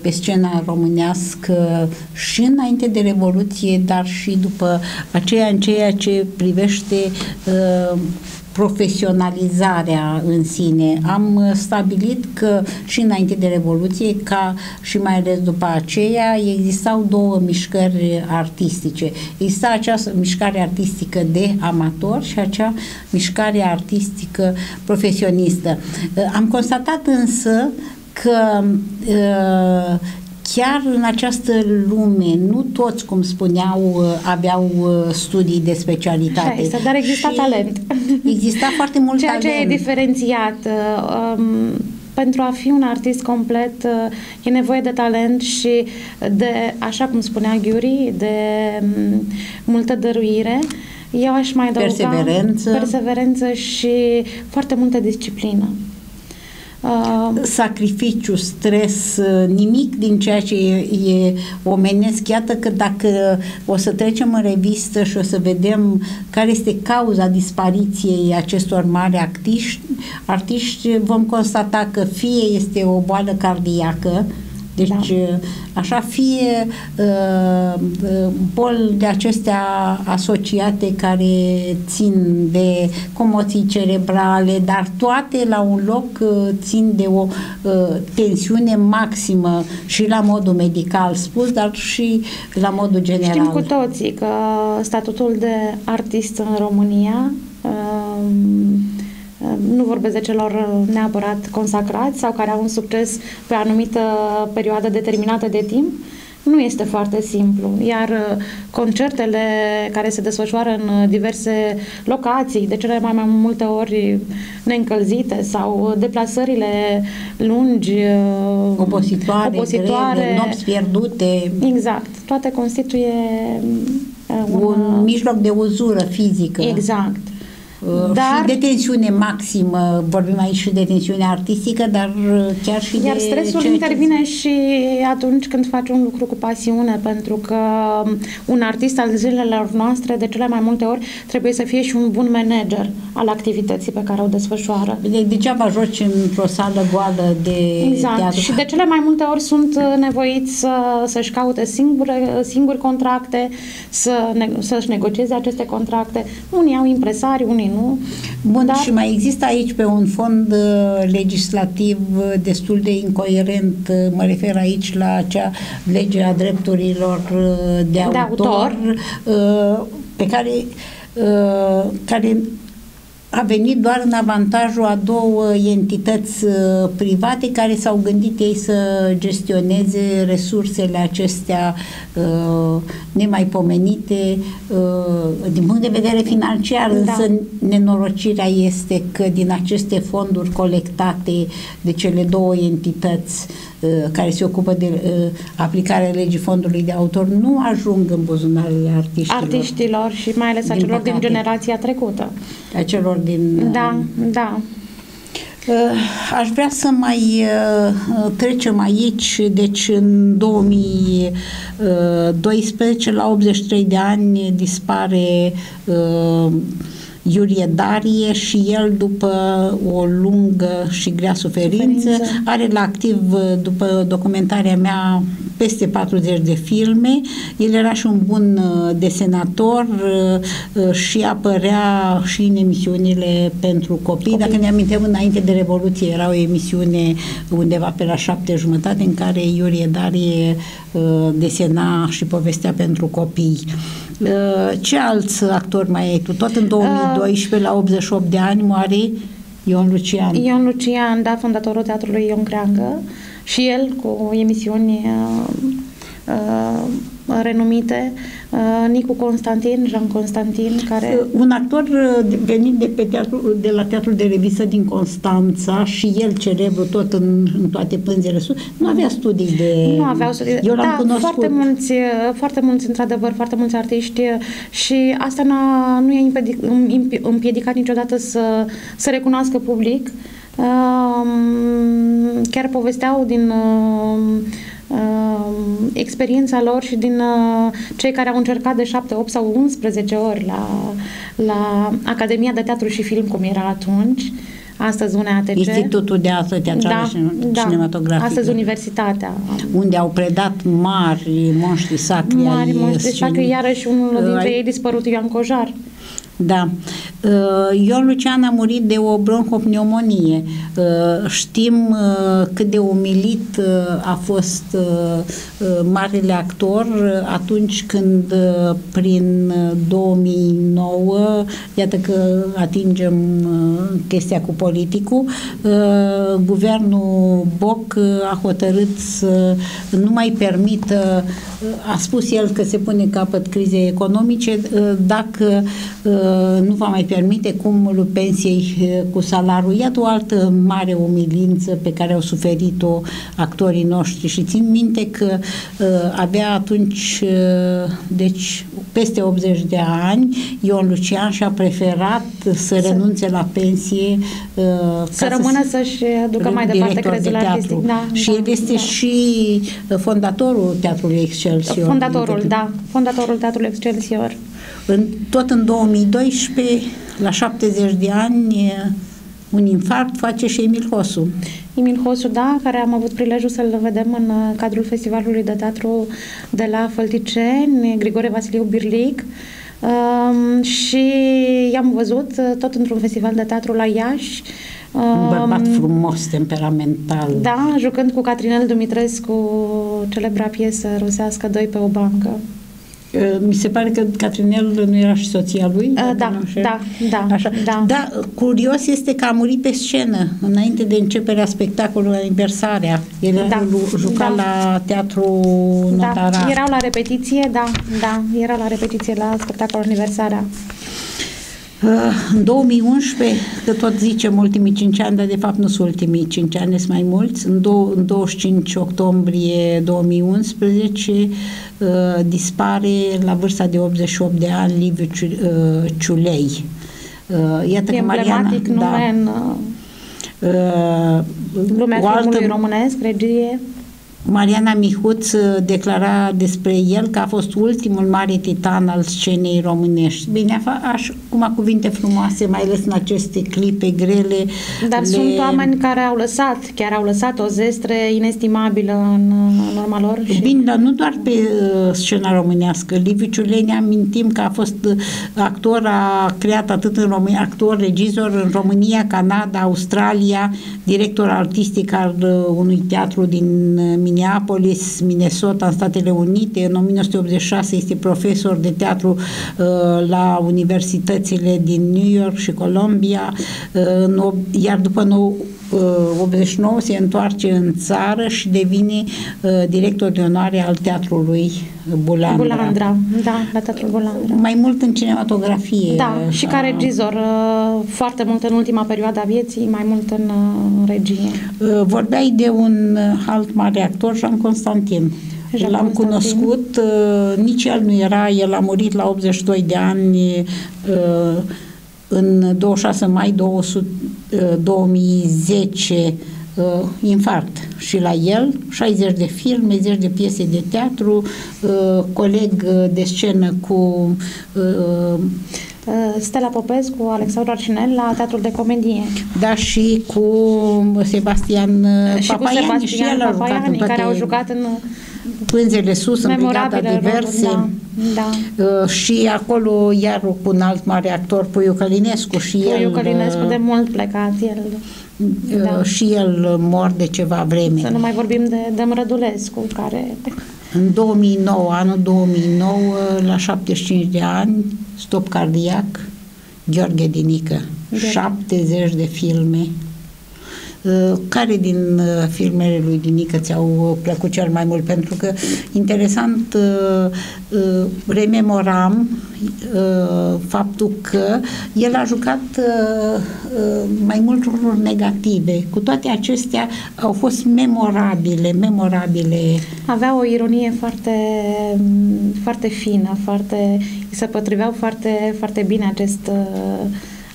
pe scena românească și înainte de Revoluție, dar și după aceea, în ceea ce privește profesionalizarea în sine. Am stabilit că și înainte de Revoluție, ca și mai ales după aceea, existau două mișcări artistice. Exista această mișcare artistică de amator și acea mișcare artistică profesionistă. Am constatat însă că chiar în această lume, nu toți, cum spuneau, aveau studii de specialitate. Este, dar exista și talent. Exista foarte mult Ceea talent. Ceea ce e diferențiat. Um, pentru a fi un artist complet, e nevoie de talent și de, așa cum spunea Ghiuri, de um, multă dăruire. Eu aș mai adăuga perseverență. perseverență și foarte multă disciplină. Uh, sacrificiu, stres, nimic din ceea ce e, e omenesc. Iată că dacă o să trecem în revistă și o să vedem care este cauza dispariției acestor mari artiști, artiști vom constata că fie este o boală cardiacă, deci da. Așa, fie uh, boli de acestea asociate care țin de comoții cerebrale, dar toate la un loc uh, țin de o uh, tensiune maximă și la modul medical spus, dar și la modul general. Știm cu toții că statutul de artist în România, uh, nu vorbesc de celor neapărat consacrați sau care au un succes pe anumită perioadă determinată de timp, nu este foarte simplu. Iar concertele care se desfășoară în diverse locații, de cele mai, mai multe ori neîncălzite, sau deplasările lungi, opositoare, opositoare grele, nopți pierdute. Exact. Toate constituie un, un mijloc de uzură fizică. Exact. Dar, și de tensiune maximă, vorbim aici și de tensiune artistică, dar chiar și iar de stresul intervine și atunci când faci un lucru cu pasiune, pentru că un artist al zilelor noastre de cele mai multe ori trebuie să fie și un bun manager al activității pe care o desfășoară. De, degeaba joci într-o sală goală de exact. Teatru. Și de cele mai multe ori sunt nevoiți să, să-și caute singure, singuri contracte, să ne, să-și negocieze aceste contracte. Unii au impresari, unii nu. Bun, dar și mai există aici pe un fond uh, legislativ uh, destul de incoerent, uh, mă refer aici la acea lege a drepturilor uh, de, de autor, autor. Uh, pe care, uh, care a venit doar în avantajul a două entități uh, private care s-au gândit ei să gestioneze resursele acestea uh, nemaipomenite uh, din punct de vedere financiar, da. Însă nenorocirea este că din aceste fonduri colectate de cele două entități uh, care se ocupă de uh, aplicarea legii fondului de autor nu ajung în buzunarele artiștilor. Artiștilor și mai ales a celor păcate. din generația trecută. A celor din... Da, da. Aș vrea să mai trecem aici, deci în două mii doisprezece, la optzeci și trei de ani, dispare Iurie Darie și el, după o lungă și grea suferință, suferință. are la activ, după documentarea mea, peste patruzeci de filme. El era și un bun desenator și apărea și în emisiunile pentru copii. Copii. Dacă ne amintim, înainte de Revoluție era o emisiune undeva pe la șapte jumătate în care Iurie Darie desena și povestea pentru copii. Ce alți actori mai ai tu? Tot în două mii doisprezece, la optzeci și opt de ani, moare Ion Lucian. Ion Lucian, da, fondatorul Teatrului Ion Creangă, și el cu emisiuni uh, uh, renumite. Uh, Nicu Constantin, Jean Constantin, care... Un actor venit de, pe teatru, de la Teatrul de Revistă din Constanța și el celebru tot în, în toate pânzele sus. Nu avea studii de... Nu aveau studii de... Eu l-am da, cunoscut. Foarte mulți, foarte mulți, într-adevăr, foarte mulți artiști, și asta nu i-a împiedicat, împiedicat niciodată să, să recunoască public. Um, chiar povesteau din um, um, experiența lor și din uh, cei care au încercat de șapte, opt sau unsprezece ori la, la Academia de Teatru și Film, cum era atunci, astăzi U N A T C. Institutul de Artă Teatrală da, Cinematografică. Da, astăzi Universitatea. Unde au predat mari monștri sacri. Mari monștri sacri, iarăși unul dintre ei dispărut, Ioan Cojar. Da. Ion Lucian a murit de o bronhopneumonie. Știm cât de umilit a fost marele actor atunci când prin două mii nouă, iată că atingem chestia cu politicul, guvernul Boc a hotărât să nu mai permită, a spus el că se pune capăt crizei economice dacă nu va mai permite cumulul pensiei cu salariul. Iată o altă mare umilință pe care au suferit-o actorii noștri și țin minte că abia atunci, deci peste optzeci de ani, Ion Lucian și-a preferat să renunțe la pensie să rămână să-și aducă mai departe crezul artistic. Și el este și fondatorul Teatrului Excelsior. Fondatorul, da. Fondatorul Teatrului Excelsior. În, tot în două mii doisprezece, la șaptezeci de ani, un infarct face și Emil Hosu. Emil Hosu, da, care am avut prilejul să-l vedem în cadrul Festivalului de Teatru de la Fălticeni, Grigore Vasiliu Birlic, um, și i-am văzut tot într-un festival de teatru la Iași. Un bărbat frumos, temperamental. Da, jucând cu Catrinel Dumitrescu celebra piesă rusească Doi pe o bancă. Mi se pare că Catrinel nu era și soția lui? Da, da, da, da, așa. Da. Da, curios este că a murit pe scenă, înainte de începerea spectacolului Aniversarea. El da. juca da. la Teatru Notara. Da. Erau la repetiție, da, da, era la repetiție la spectacolul Aniversarea. În două mii unsprezece, că tot zicem ultimii cinci ani, dar de fapt nu sunt ultimii cinci ani, sunt mai mulți, în douăzeci și cinci octombrie două mii unsprezece uh, dispare la vârsta de optzeci și opt de ani Liviu uh, Ciulei. Uh, iată că Mariana, da, în, uh, lumea filmului românesc, regie. Mariana Mihuț declara despre el că a fost ultimul mare titan al scenei românești. Bine, aș, acum cuvinte frumoase, mai ales în aceste clipe grele. Dar le... sunt oameni care au lăsat, chiar au lăsat o zestre inestimabilă în, în urma lor. Și... Bine, dar nu doar pe uh, scena românească. Liviu Ciulei, ne amintim că a fost actor, a creat atât în România, actor, regizor în România, Canada, Australia, director artistic al uh, unui teatru din uh, Minneapolis, Minnesota, în Statele Unite. În o mie nouă sute optzeci și șase este profesor de teatru uh, la universitățile din New York și Columbia, uh, iar după nouă, uh, optzeci și nouă se întoarce în țară și devine uh, director de onoare al Teatrului Bulandra. Bulandra, da, la Teatrul Bulandra. Mai mult în cinematografie. Da, așa. Și ca regizor, uh, foarte mult în ultima perioadă a vieții, mai mult în uh, regie. Uh, vorbeai de un alt mare actor, Jean Constantin. L-am cunoscut, uh, nici el nu era, el a murit la optzeci și doi de ani, uh, în douăzeci și șase mai două sute, uh, două mii zece, uh, infarct. Și la el, șaizeci de filme, zece de piese de teatru, uh, coleg de scenă cu... Uh, Stella Popescu, Alexandru Arcinel la Teatrul de Comedie. Da, și cu Sebastian și Papaiani, cu Sebastian și el a jucat în toate, care au jucat în Pânzele Sus, în Brigada Diverse. Da, da. Uh, și acolo iar cu un alt mare actor, Puiu Călinescu, și Puiu el... Puiu Călinescu de mult plecat, el... Uh, da. Și el mor de ceva vreme. Să nu mai vorbim de Dem Rădulescu, care... În două mii nouă, anul două mii nouă, la șaptezeci și cinci de ani, stop cardiac, Gheorghe Dinică. șaptezeci de filme. Care din filmele lui Dinică ți-au plăcut cel mai mult? Pentru că, interesant, rememoram faptul că el a jucat mai mult roluri negative. Cu toate acestea au fost memorabile, memorabile. Avea o ironie foarte, foarte fină, foarte, se potriveau foarte, foarte bine acest,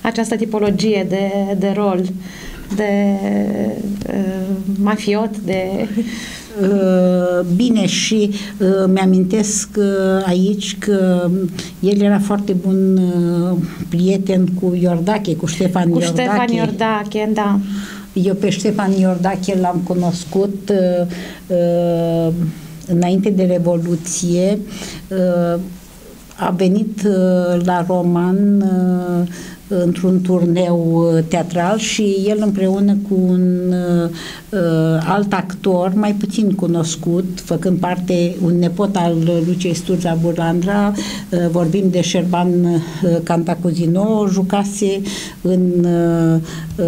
această tipologie de, de rol. de uh, mafiot, de... Uh, bine, și uh, mi-amintesc uh, aici că el era foarte bun uh, prieten cu Iordache, cu Ștefan Iordache. Cu Ștefan Iordache, da. Eu pe Ștefan Iordache l-am cunoscut uh, uh, înainte de Revoluție, uh, a venit la Roman într-un turneu teatral și el împreună cu un alt actor mai puțin cunoscut, făcând parte un nepot al Luciei Sturza Bulandra, vorbim de Șerban Cantacuzino, jucase în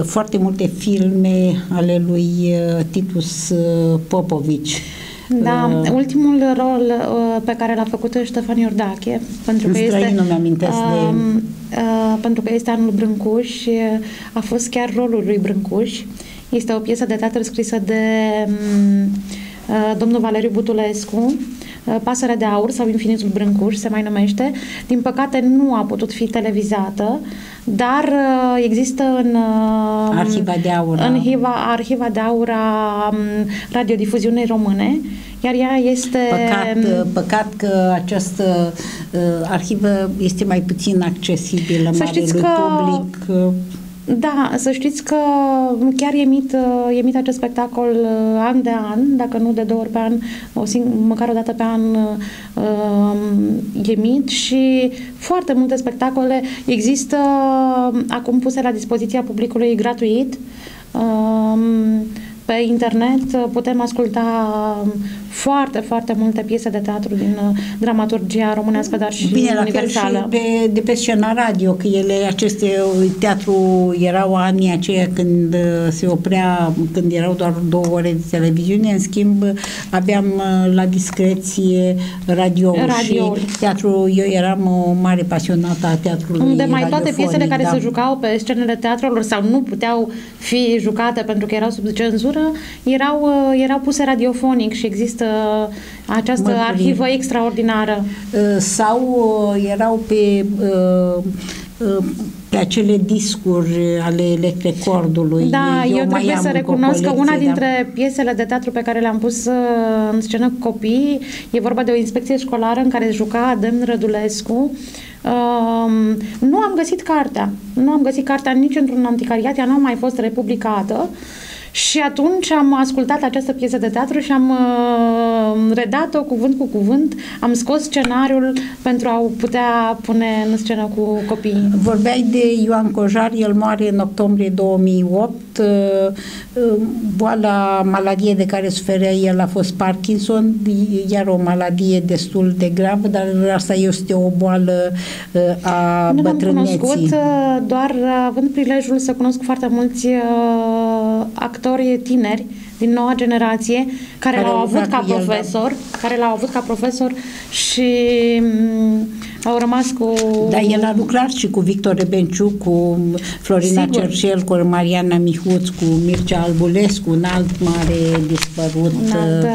foarte multe filme ale lui Titus Popovici. Da, uh, ultimul rol uh, pe care l-a făcut Ștefan Iordache, pentru că este nu mi-amintesc uh, de... uh, pentru că este anul Brâncuș, uh, a fost chiar rolul lui Brâncuș. Este o piesă de teatru scrisă de um, uh, domnul Valeriu Butulescu, uh, Pasărea de Aur sau Infinitul Brâncuș se mai numește. Din păcate nu a putut fi televizată, dar uh, există în uh, Arhiva de Aur, în Hiva, Arhiva de Aur a um, Radiodifuziunii Române, iar ea este... Păcat, păcat că această uh, arhivă este mai puțin accesibilă marelui că... public. Da, să știți că chiar emit, emit acest spectacol an de an, dacă nu de două ori pe an, o sing- măcar o dată pe an uh, emit și foarte multe spectacole există acum puse la dispoziția publicului gratuit. Uh, Pe internet putem asculta foarte, foarte multe piese de teatru din dramaturgia românească, dar și Bine, la universală. Fel și de, de pe scena radio, că ele, aceste teatru erau anii aceia când se oprea, când erau doar două ore de televiziune, în schimb aveam la discreție radio, radio. Și teatru, eu eram o mare pasionată a teatrului unde mai toate piesele care da. se jucau pe scenele teatrelor sau nu puteau fi jucate pentru că erau sub cenzură, Erau, erau puse radiofonic și există această Mărturie. arhivă extraordinară. Sau erau pe, pe acele discuri ale electrecordului. Da, eu, eu trebuie să recunosc că una dintre da. piesele de teatru pe care le-am pus în scenă cu copiii, e vorba de o inspecție școlară în care juca Dem Rădulescu. Um, nu am găsit cartea. Nu am găsit cartea nici într-un anticariat, ea nu a mai fost republicată. Și atunci am ascultat această piesă de teatru și am uh, redat-o cuvânt cu cuvânt, am scos scenariul pentru a o putea pune în scenă cu copiii. Vorbeai de Ioan Cojar, el moare în octombrie două mii opt. Boala, maladie de care suferea el a fost Parkinson, iar o maladie destul de gravă, dar asta este o boală a nu bătrâneții. Nu am cunoscut, doar având prilejul să cunosc foarte mulți actori tineri din noua generație care, care l-au avut ca el, profesor, da. care l-au avut ca profesor și au rămas cu... Dar el a lucrat și cu Victor Rebenciu, cu Florina Sigur. Cercel, cu Mariana Mihuț, cu Mircea Albulescu, un alt mare dispărut. Un alt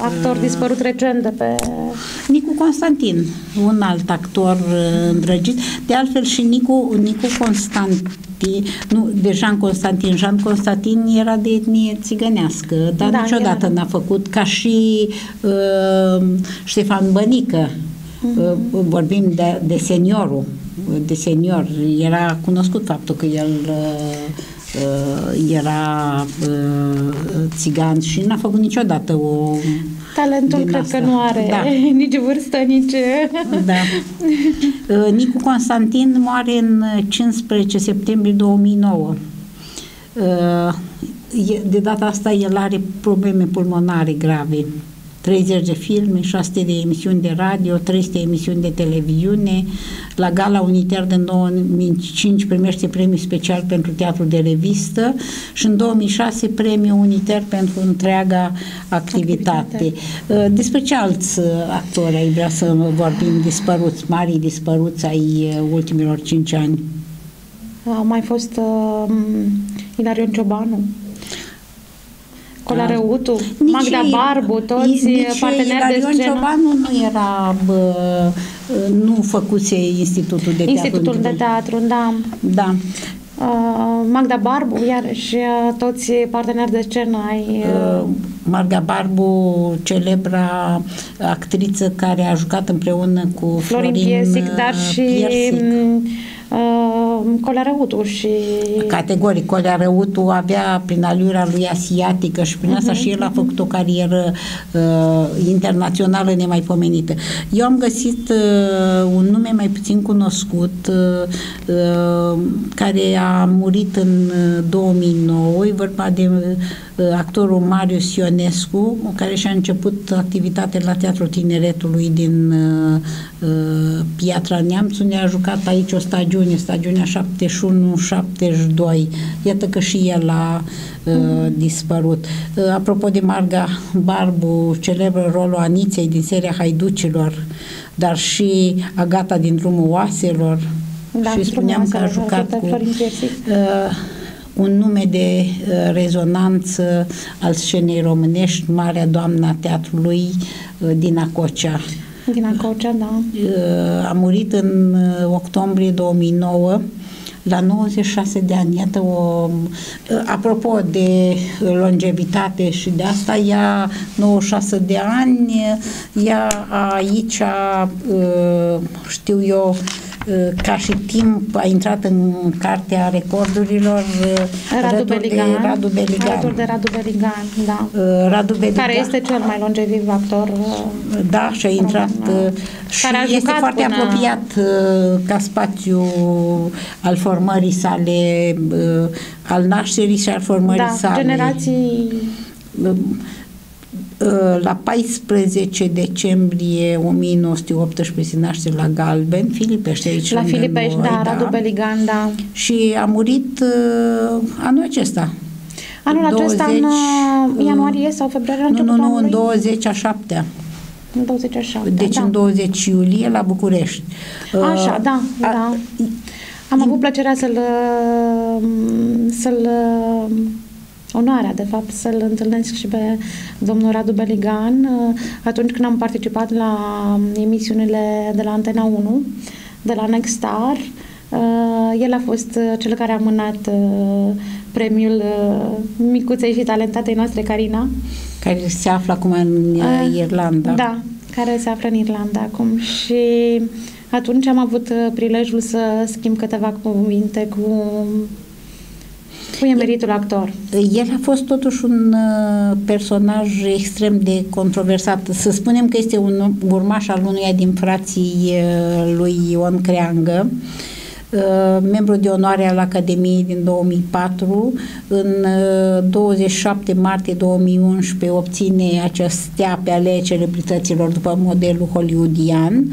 actor uh, dispărut recent de pe... Nicu Constantin, un alt actor îndrăgit. De altfel și Nicu, Nicu Constantin, nu, de Jean Constantin. Jean Constantin era de etnie țigănească, dar da, niciodată n-a făcut, ca și uh, Ștefan Bănică. Vorbim de, de seniorul, de senior. Era cunoscut faptul că el uh, era uh, țigan și n-a făcut niciodată o... Talentul cred că nu are da. nici vârstă, nici... Da. uh, Nicu Constantin moare în cincisprezece septembrie două mii nouă. Uh, de data asta el are probleme pulmonare grave. treizeci de filme, șase sute de emisiuni de radio, trei sute de emisiuni de televiziune. La Gala Unitar din două mii cinci primește premiul special pentru Teatrul de Revistă și în două mii șase premiul Unitar pentru întreaga activitate. activitate. Despre ce alți actori ai vrea să vorbim dispăruți, marii dispăruți ai ultimilor cinci ani? A mai fost uh, Ilarion Ciobanu, Colea Răutu, Marga Barbu, toți parteneri de scenă. Ciobanu nu era, bă, nu făcuse Institutul de Teatru. Institutul de Teatru, da. da. Uh, Marga Barbu, iar și uh, toți parteneri de scenă ai... Uh... Uh, Marga Barbu, celebra actriță care a jucat împreună cu Florin, Florin Piesic, dar și Piersic. Uh, Colea Răutu și... Categoric, Colea Răutu avea prin alura lui asiatică și prin uh-huh, asta și el a făcut o carieră uh, internațională nemaipomenită. Eu am găsit uh, un nume mai puțin cunoscut uh, care a murit în două mii nouă, e vorba de uh, actorul Marius Ionescu, care și-a început activitatea la Teatrul Tineretului din uh, Piatra Neamț, unde a jucat aici o stagiune, stagiunea șaptezeci și unu șaptezeci și doi. Iată că și el a uh, dispărut. Uh, apropo de Marga Barbu, celebră rolul Aniței din seria Haiducilor, dar și Agata din Drumul Oaselor, da, și spuneam că a jucat cu... un nume de uh, rezonanță al scenei românești, marea doamna teatrului uh, Dina Cocea. Dina Cocea, da. Uh, a murit în uh, octombrie două mii nouă la nouăzeci și șase de ani. Iată o... Uh, apropo de longevitate și de asta, ea nouăzeci și șase de ani, ea aici uh, știu eu ca și timp a intrat în cartea recordurilor Radu Beligan, de Radu Beligan. De Radu Beligan, da. Radu Beligan, care este cel mai longeviv actor. Da, și a intrat român, și a este foarte până... apropiat ca spațiu al formării sale, al nașterii și al formării da, sale. Generații... La paisprezece decembrie o mie nouă sute optsprezece se naște la Galben, Filipești aici. La Filipești, da, da, Radu Beligan, da. Și a murit uh, anul acesta. Anul acesta douăzeci, în ianuarie sau februarie? Nu, nu, nu, în douăzeci și șaptea. În douăzeci și șaptea, deci da, în douăzeci iulie la București. Așa, da, a, da. Am avut plăcerea să-l să-l onoarea, de fapt, să-l întâlnesc și pe domnul Radu Beligan atunci când am participat la emisiunile de la Antena unu, de la Next Star. El a fost cel care a mânat premiul micuței și talentatei noastre, Carina. Care se află acum în Irlanda. Da, care se află în Irlanda acum și... atunci am avut prilejul să schimb câteva cuvinte cu... cu emeritul actor. El a fost totuși un personaj extrem de controversat. Să spunem că este un urmaș al unuia din frații lui Ion Creangă, membru de onoare al Academiei din două mii patru. În douăzeci și șapte martie două mii unsprezece obține acest stea pe alea celebrităților după modelul hollywoodian.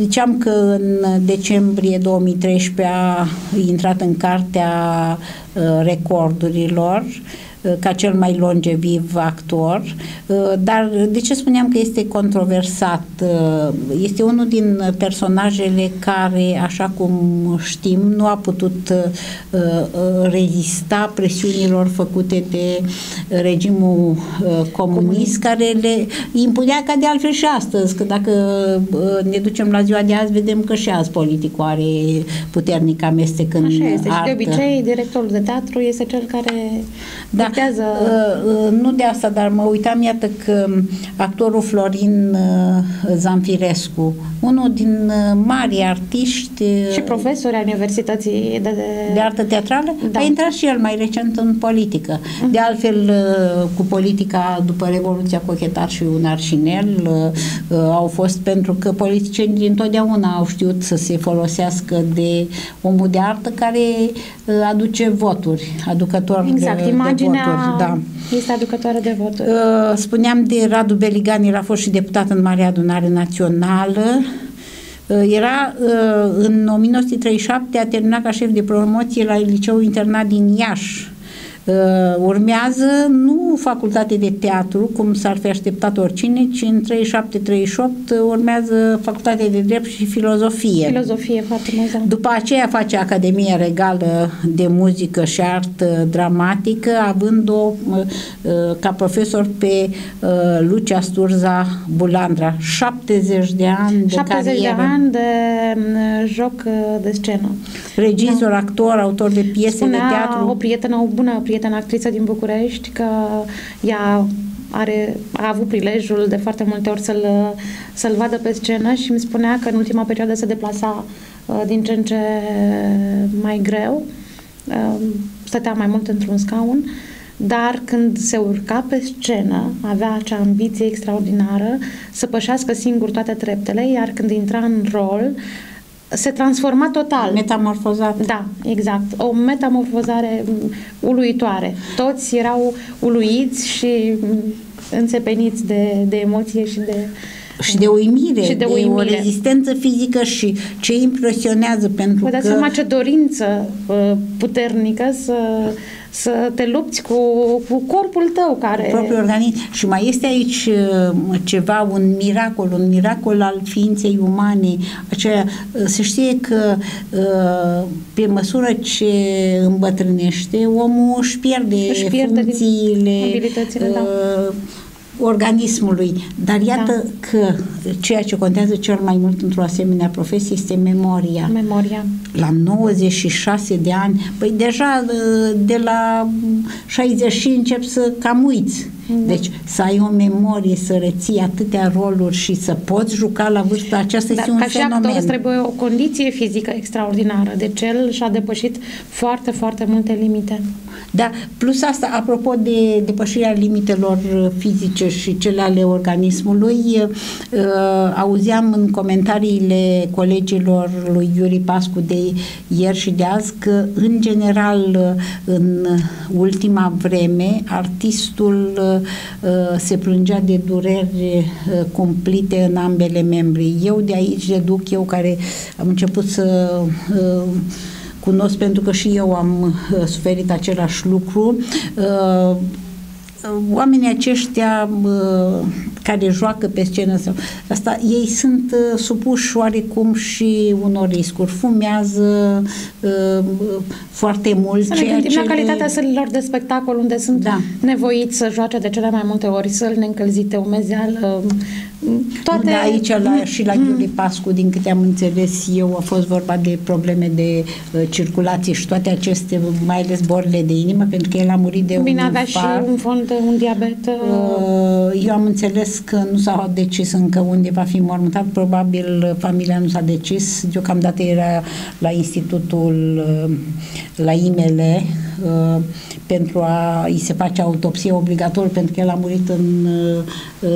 Ziceam că în decembrie două mii treisprezece a intrat în cartea recordurilor ca cel mai longeviv actor, dar de ce spuneam că este controversat? Este unul din personajele care, așa cum știm, nu a putut rezista presiunilor făcute de regimul comunist, care le impunea, ca de altfel și astăzi, că dacă ne ducem la ziua de azi, vedem că și azi politicul are puternic amestec în așa este, artă. Și de obicei directorul de teatru este cel care... Da. Nu de asta, dar mă uitam, iată că actorul Florin Zamfirescu, unul din mari artiști și profesori a Universității de, de Artă Teatrală, da, a intrat și el mai recent în politică. De altfel, cu politica după Revoluția Cochetar și un arșinel au fost, pentru că politicienii întotdeauna au știut să se folosească de omul de artă care aduce voturi, aducător exact, de, de Voturi, da. Este aducătoare de voturi. Spuneam de Radu Beligan, el a fost și deputat în Marea Adunare Națională. Era în o mie nouă sute treizeci și șapte, a terminat ca șef de promoție la Liceul Internat din Iași. Urmează nu facultate de teatru, cum s-ar fi așteptat oricine, ci în treizeci și șapte treizeci și opt urmează facultate de drept și filozofie. Filozofie, foarte mult. După aceea face Academia Regală de Muzică și Artă Dramatică, având-o ca profesor pe Lucia Sturza Bulandra. șaptezeci de ani de carieră. șaptezeci de ani de joc de scenă. Regizor, da, actor, autor de piese, spunea de teatru. O prietenă, o bună prietenă actriță din București, că ea are, a avut prilejul de foarte multe ori să-l să-l vadă pe scenă și îmi spunea că în ultima perioadă se deplasa uh, din ce în ce mai greu, uh, stătea mai mult într-un scaun, dar când se urca pe scenă avea acea ambiție extraordinară să pășească singur toate treptele, iar când intra în rol se transforma total. Metamorfozat. Da, exact. O metamorfozare uluitoare. Toți erau uluiți și înțepeniți de, de emoție și de... Și de uimire, și de, uimire. de o rezistență fizică și ce impresionează, pentru Vă dați că... Vă seama ce dorință uh, puternică să, să te lupți cu, cu corpul tău care... Propriul organism. Și mai este aici uh, ceva, un miracol, un miracol al ființei umane. Aceea, uh, se știe că uh, pe măsură ce îmbătrânește, omul își pierde, își pierde funcțiile, abilitățile, uh, da. organismului, dar iată da. că ceea ce contează cel mai mult într-o asemenea profesie este memoria. Memoria. La nouăzeci și șase de ani, păi deja de la șaizeci și încep să cam uiți. Da. Deci să ai o memorie, să reții atâtea roluri și să poți juca la vârsta aceasta este un fenomen. Ca și actor îți trebuie o condiție fizică extraordinară, deci el și-a depășit foarte, foarte multe limite. Da, plus asta, apropo de depășirea limitelor fizice și cele ale organismului, auzeam în comentariile colegilor lui Ghiuri Pascu de ieri și de azi că, în general, în ultima vreme, artistul se plângea de dureri cumplite în ambele membri. Eu de aici deduc, eu care am început să cunosc, pentru că și eu am suferit același lucru, oamenii aceștia care joacă pe scenă, asta, ei sunt supuși oarecum și unor riscuri. Fumează foarte mult. Să ne gândim la calitatea sălilor de spectacol, unde sunt da. nevoiți să joace de cele mai multe ori săli neîncălzite, umezeală, toate... Da, aici la, și la Ghiuri Pascu, din câte am înțeles eu, a fost vorba de probleme de uh, circulație și toate aceste, mai ales bolile de inimă, pentru că el a murit de Bine, un Bine, avea infarct. și un fond, un diabet. Uh, eu am înțeles că nu s-a decis încă unde va fi mormântat, probabil familia nu s-a decis, deocamdată era la institutul, la I M L, uh, pentru a îi se face autopsie obligatorie, pentru că el a murit în uh,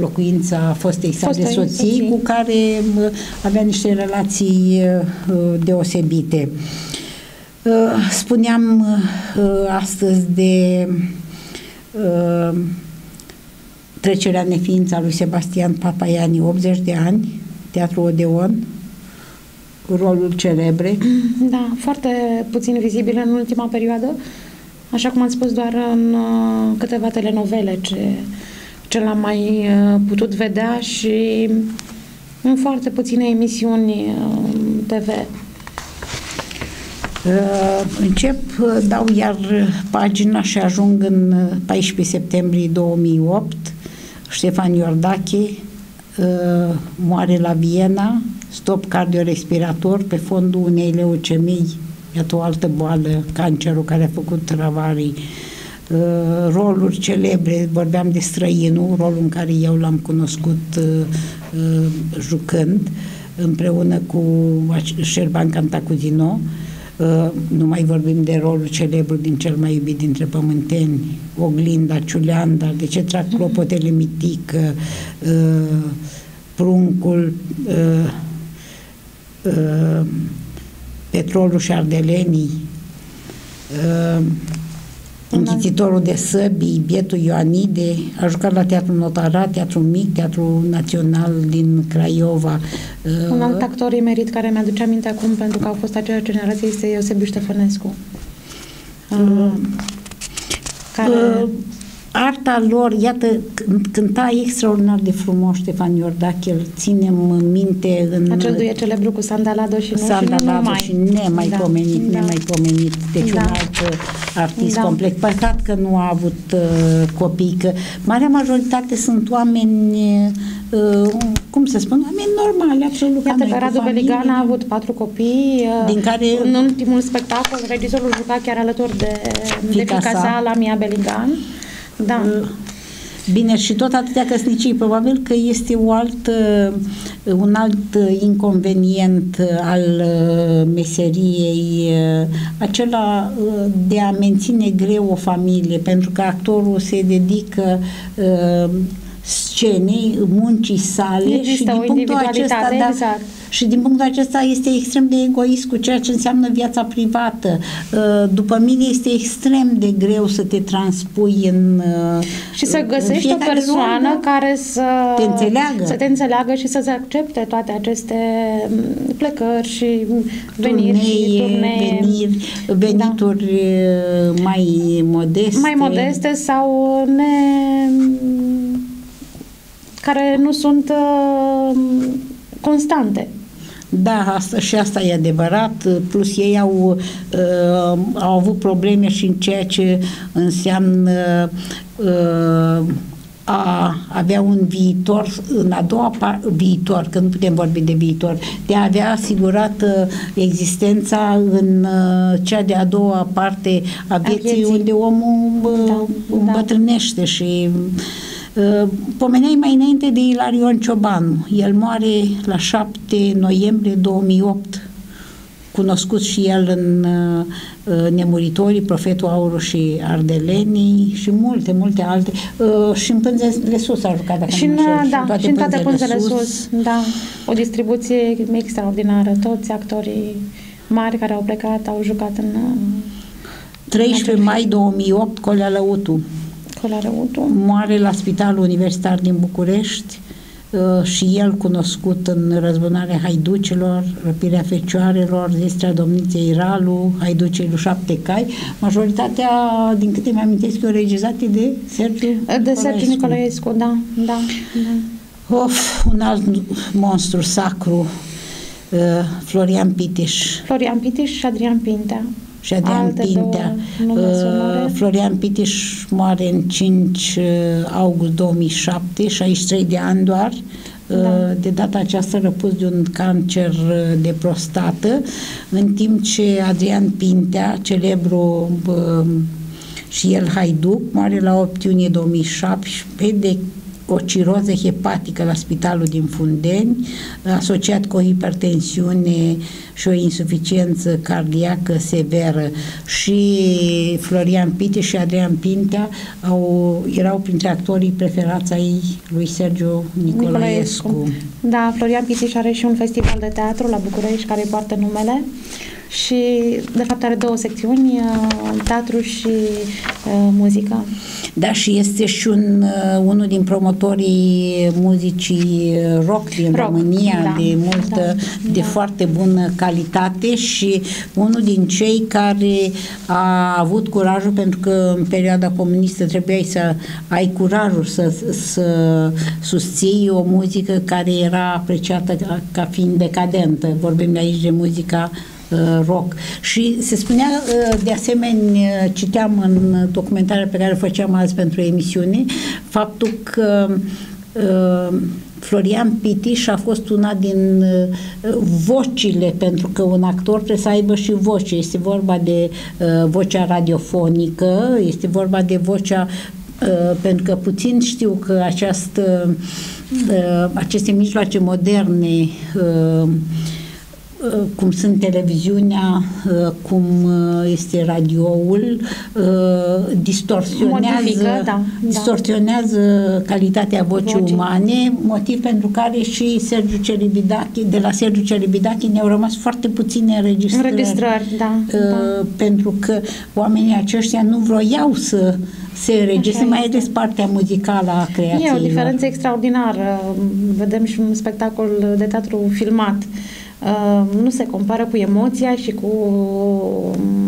locuință a fostei sale soții, cu care avea niște relații deosebite. Spuneam astăzi de trecerea în neființă a lui Sebastian Papaiani, optzeci de ani, Teatrul Odeon, roluri celebre. Da, foarte puțin vizibile în ultima perioadă, așa cum am spus, doar în câteva telenovele ce ce l-am mai putut vedea și în foarte puține emisiuni T V. Încep, dau iar pagina și ajung în paisprezece septembrie două mii opt. Ștefan Iordache moare la Viena, stop cardiorespirator pe fondul unei leucemii. Iată o altă boală, cancerul care a făcut travarii. Uh, roluri celebre, vorbeam de Străinul, rolul în care eu l-am cunoscut uh, uh, jucând împreună cu Șerban Cantacuzino. Uh, nu mai vorbim de rolul celebru din Cel mai iubit dintre pământeni, Oglinda, Ciuleanda, de ce trag clopotele mitică, uh, Pruncul, uh, uh, Petrolul și Ardelenii, uh, Închițitorul de Săbii, Bietul Ioanide, a jucat la Teatrul Notara, Teatrul Mic, Teatrul Național din Craiova. Un alt actor emerit care mi-aduce aminte acum, pentru că au fost aceeași generație, este Eusebiu Ștefănescu. Uh, care... uh, arta lor, iată, cânta extraordinar de frumos Ștefan Iordache, îl ținem minte în... Acel duie celebru cu Sandalado și nu, Sandalado și nemaipomenit, da. nemaipomenit, deci da. un alt artist da. complet. Păcat că nu a avut uh, copii, că marea majoritate sunt oameni, uh, cum să spun, oameni normali, absolut. Iată că Radu Beligan a avut patru copii, uh, din care în ultimul spectacol regizorul juca chiar alături de, de fica sa, la Mia Beligan. Da. Bine, și tot atâtea căsnicii. Probabil că este o altă, un alt inconvenient al meseriei, acela de a menține greu o familie, pentru că actorul se dedică scenei, muncii sale. Există și din punctul acesta, da, exact. Și din punctul acesta este extrem de egoist cu ceea ce înseamnă viața privată. După mine este extrem de greu să te transpui în și să găsești o persoană zonă, care să te înțeleagă, să te înțeleagă și să-ți accepte toate aceste plecări și veniri, turnee, turnee. Veniri, venituri, da, mai modeste. Mai modeste sau ne... care nu sunt uh, constante. Da, asta, și asta e adevărat, plus ei au, uh, au avut probleme și în ceea ce înseamnă uh, a avea un viitor, în a doua parte, viitor, că nu putem vorbi de viitor, de a avea asigurat uh, existența în uh, cea de a doua parte a vieții, a vieții. Unde omul uh, da, îmbătrânește, da, și pomeneai mai înainte de Ilarion Ciobanu. El moare la șapte noiembrie două mii opt, cunoscut și el în uh, Nemuritorii, Profetul Aurul și Ardelenii și multe, multe alte. Uh, și în Pânzele Sus a jucat, dacă și nu știu, da, toate, și în toate Pânzele Sus. Sus, da. O distribuție extraordinară. Toți actorii mari care au plecat au jucat în... treisprezece mai două mii opt, Colea Răutu. Colea Răutu. Moare la Spitalul Universitar din București, uh, și el cunoscut în Răzbunarea Haiducilor, Răpirea Fecioarelor, Zestrea Domniței Ralu, Haiducii lui Șapte Cai. Majoritatea, din câte mi amintesc eu, regizate de Sergiu Nicolaescu. De Sergiu Nicolaescu, da, da, da. Of, un alt monstru sacru, uh, Florian Piteș. Florian Piteș și Adrian Pintea. Și Adrian Pintea. Uh, Florian Piteș moare în cinci august două mii șapte, șaizeci și trei de ani doar, da. uh, de data aceasta răpus de un cancer de prostată, în timp ce Adrian Pintea, celebru uh, și el haiduc, moare la opt iunie două mii șaptesprezece de o ciroză hepatică la Spitalul din Fundeni, asociat cu o hipertensiune și o insuficiență cardiacă severă. Și Florian Piteș și Adrian Pintea au, erau printre actorii preferați ai lui Sergiu Nicolaescu. Nicolaescu. Da, Florian Piteș are și un festival de teatru la București care îi poartă numele și de fapt are două secțiuni, teatru și uh, muzică. Da, și este și un, unul din promotorii muzicii rock din rock, România, da, de multă, da, de da. foarte bună calitate și unul din cei care a avut curajul, pentru că în perioada comunistă trebuiai să ai curajul să, să susții o muzică care era apreciată ca, ca fiind decadentă. Vorbim de aici de muzica rock. Și se spunea de asemenea, citeam în documentarea pe care o făceam azi pentru emisiune, faptul că Florian Piteș a fost una din vocile, pentru că un actor trebuie să aibă și voce. Este vorba de vocea radiofonică, este vorba de vocea, pentru că puțin știu că această, aceste mijloace moderne, cum sunt televiziunea, cum este radioul, distorsionează, modifică, da, distorsionează da. calitatea vocii Voce. umane, motiv pentru care și Sergiu Celibidache, de la Sergiu Celibidache ne-au rămas foarte puține înregistrări, înregistrări da, da. pentru că oamenii aceștia nu vroiau să se înregistre, mai ales partea muzicală a creației. E o diferență extraordinară. Vedem și un spectacol de teatru filmat. Uh, nu se compară cu emoția și cu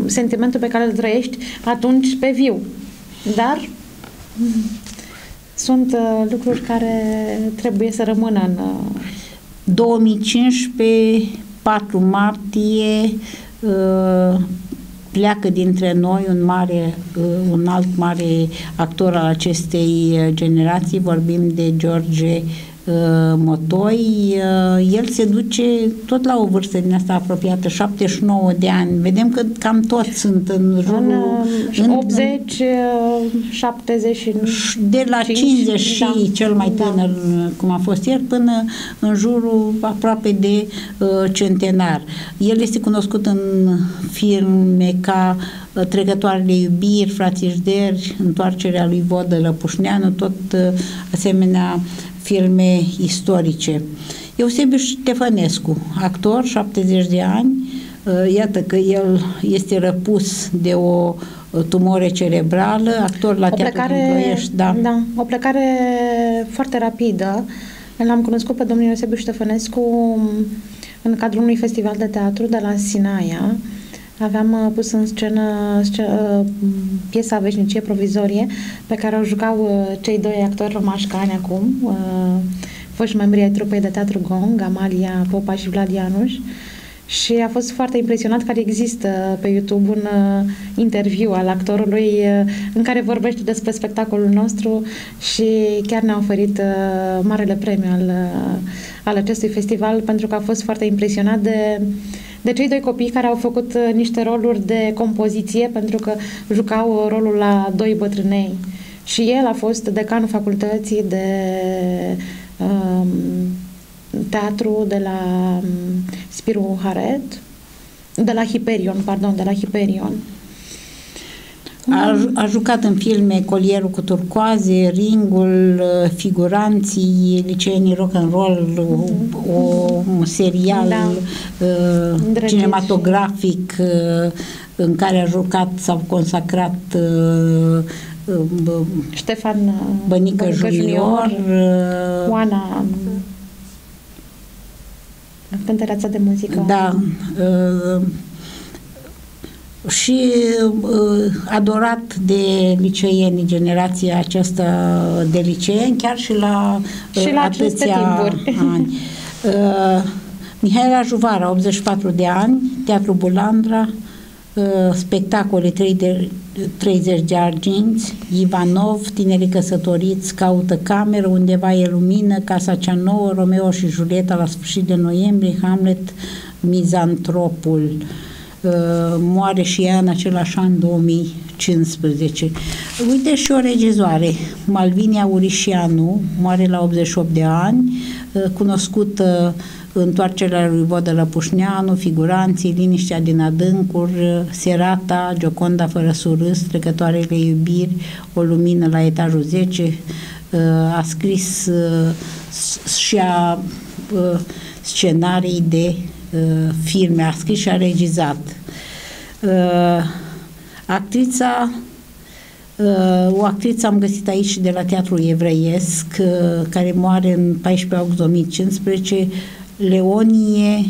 sentimentul pe care îl trăiești atunci pe viu. Dar sunt uh, lucruri care trebuie să rămână în... Uh... două mii cincisprezece, patru martie, uh, pleacă dintre noi un mare, uh, un alt mare actor al acestei generații. Vorbim de Gheorghe motoi, el se duce tot la o vârstă din asta apropiată, șaptezeci și nouă de ani. Vedem că cam toți sunt în jurul în, optzeci, șaptezeci și nouă. De la cincizeci și da, cel mai tânăr, da, cum a fost el, până în jurul aproape de uh, centenar. El este cunoscut în filme ca Trecătoarele iubiri, Frații Jderi, Întoarcerea lui Vodă Lăpușneanu, tot uh, asemenea filme istorice. Eusebiu Ștefănescu, actor, șaptezeci de ani, iată că el este răpus de o tumoră cerebrală, actor la Teatrul din Ploiești. Da. Da, o plecare foarte rapidă. L-am cunoscut pe domnul Eusebiu Ștefănescu în cadrul unui festival de teatru de la Sinaia. Aveam pus în scenă, scenă piesa Veșnicie provizorie pe care o jucau cei doi actori romașcani acum, foști membri ai trupei de teatru Gong, Amalia Popa și Vlad Ianuș, și a fost foarte impresionat că există pe YouTube un interviu al actorului în care vorbește despre spectacolul nostru și chiar ne-a oferit marele premiu al, al acestui festival, pentru că a fost foarte impresionat de de cei doi copii care au făcut niște roluri de compoziție, pentru că jucau rolul la doi bătrânei. Și el a fost decanul facultății de um, teatru de la Spiru Haret, de la Hiperion, pardon, de la Hiperion. A, a jucat în filme Colierul cu turcoaze, Ringul, Figuranții, Liceenii Rock and Roll, o, un serial da, uh, cinematografic uh, în care a jucat, s-au consacrat uh, uh, Ștefan Bănică, Bănică Junior, uh, Oana cântăreața de muzică. Da. Uh, și uh, adorat de liceeni, generația aceasta de liceeni, chiar și la, uh, și la atâția ani. Uh, Mihaela Juvara, optzeci și patru de ani, Teatrul Bulandra, uh, spectacole treizeci de arginți, Ivanov, Tinerii căsătoriți caută cameră, Undeva e lumină, Casa cea nouă, Romeo și Julieta la sfârșit de noiembrie, Hamlet, Mizantropul. Uh, moare și ea în același an, două mii cincisprezece. Uite și o regizoare, Malvinia Urișianu, moare la optzeci și opt de ani, uh, cunoscută uh, Întoarcerea lui Vodă Lăpușneanu, Figuranții, Liniștea din adâncuri, uh, Serata, Gioconda fără surâs, Trecătoarele iubiri, O lumină la etajul zece, uh, a scris uh, și a uh, scenarii de filme, a scris și a regizat. Uh, actrița, uh, o actriță am găsit aici de la Teatrul Evreiesc, uh, care moare în paisprezece august două mii cincisprezece, Leonie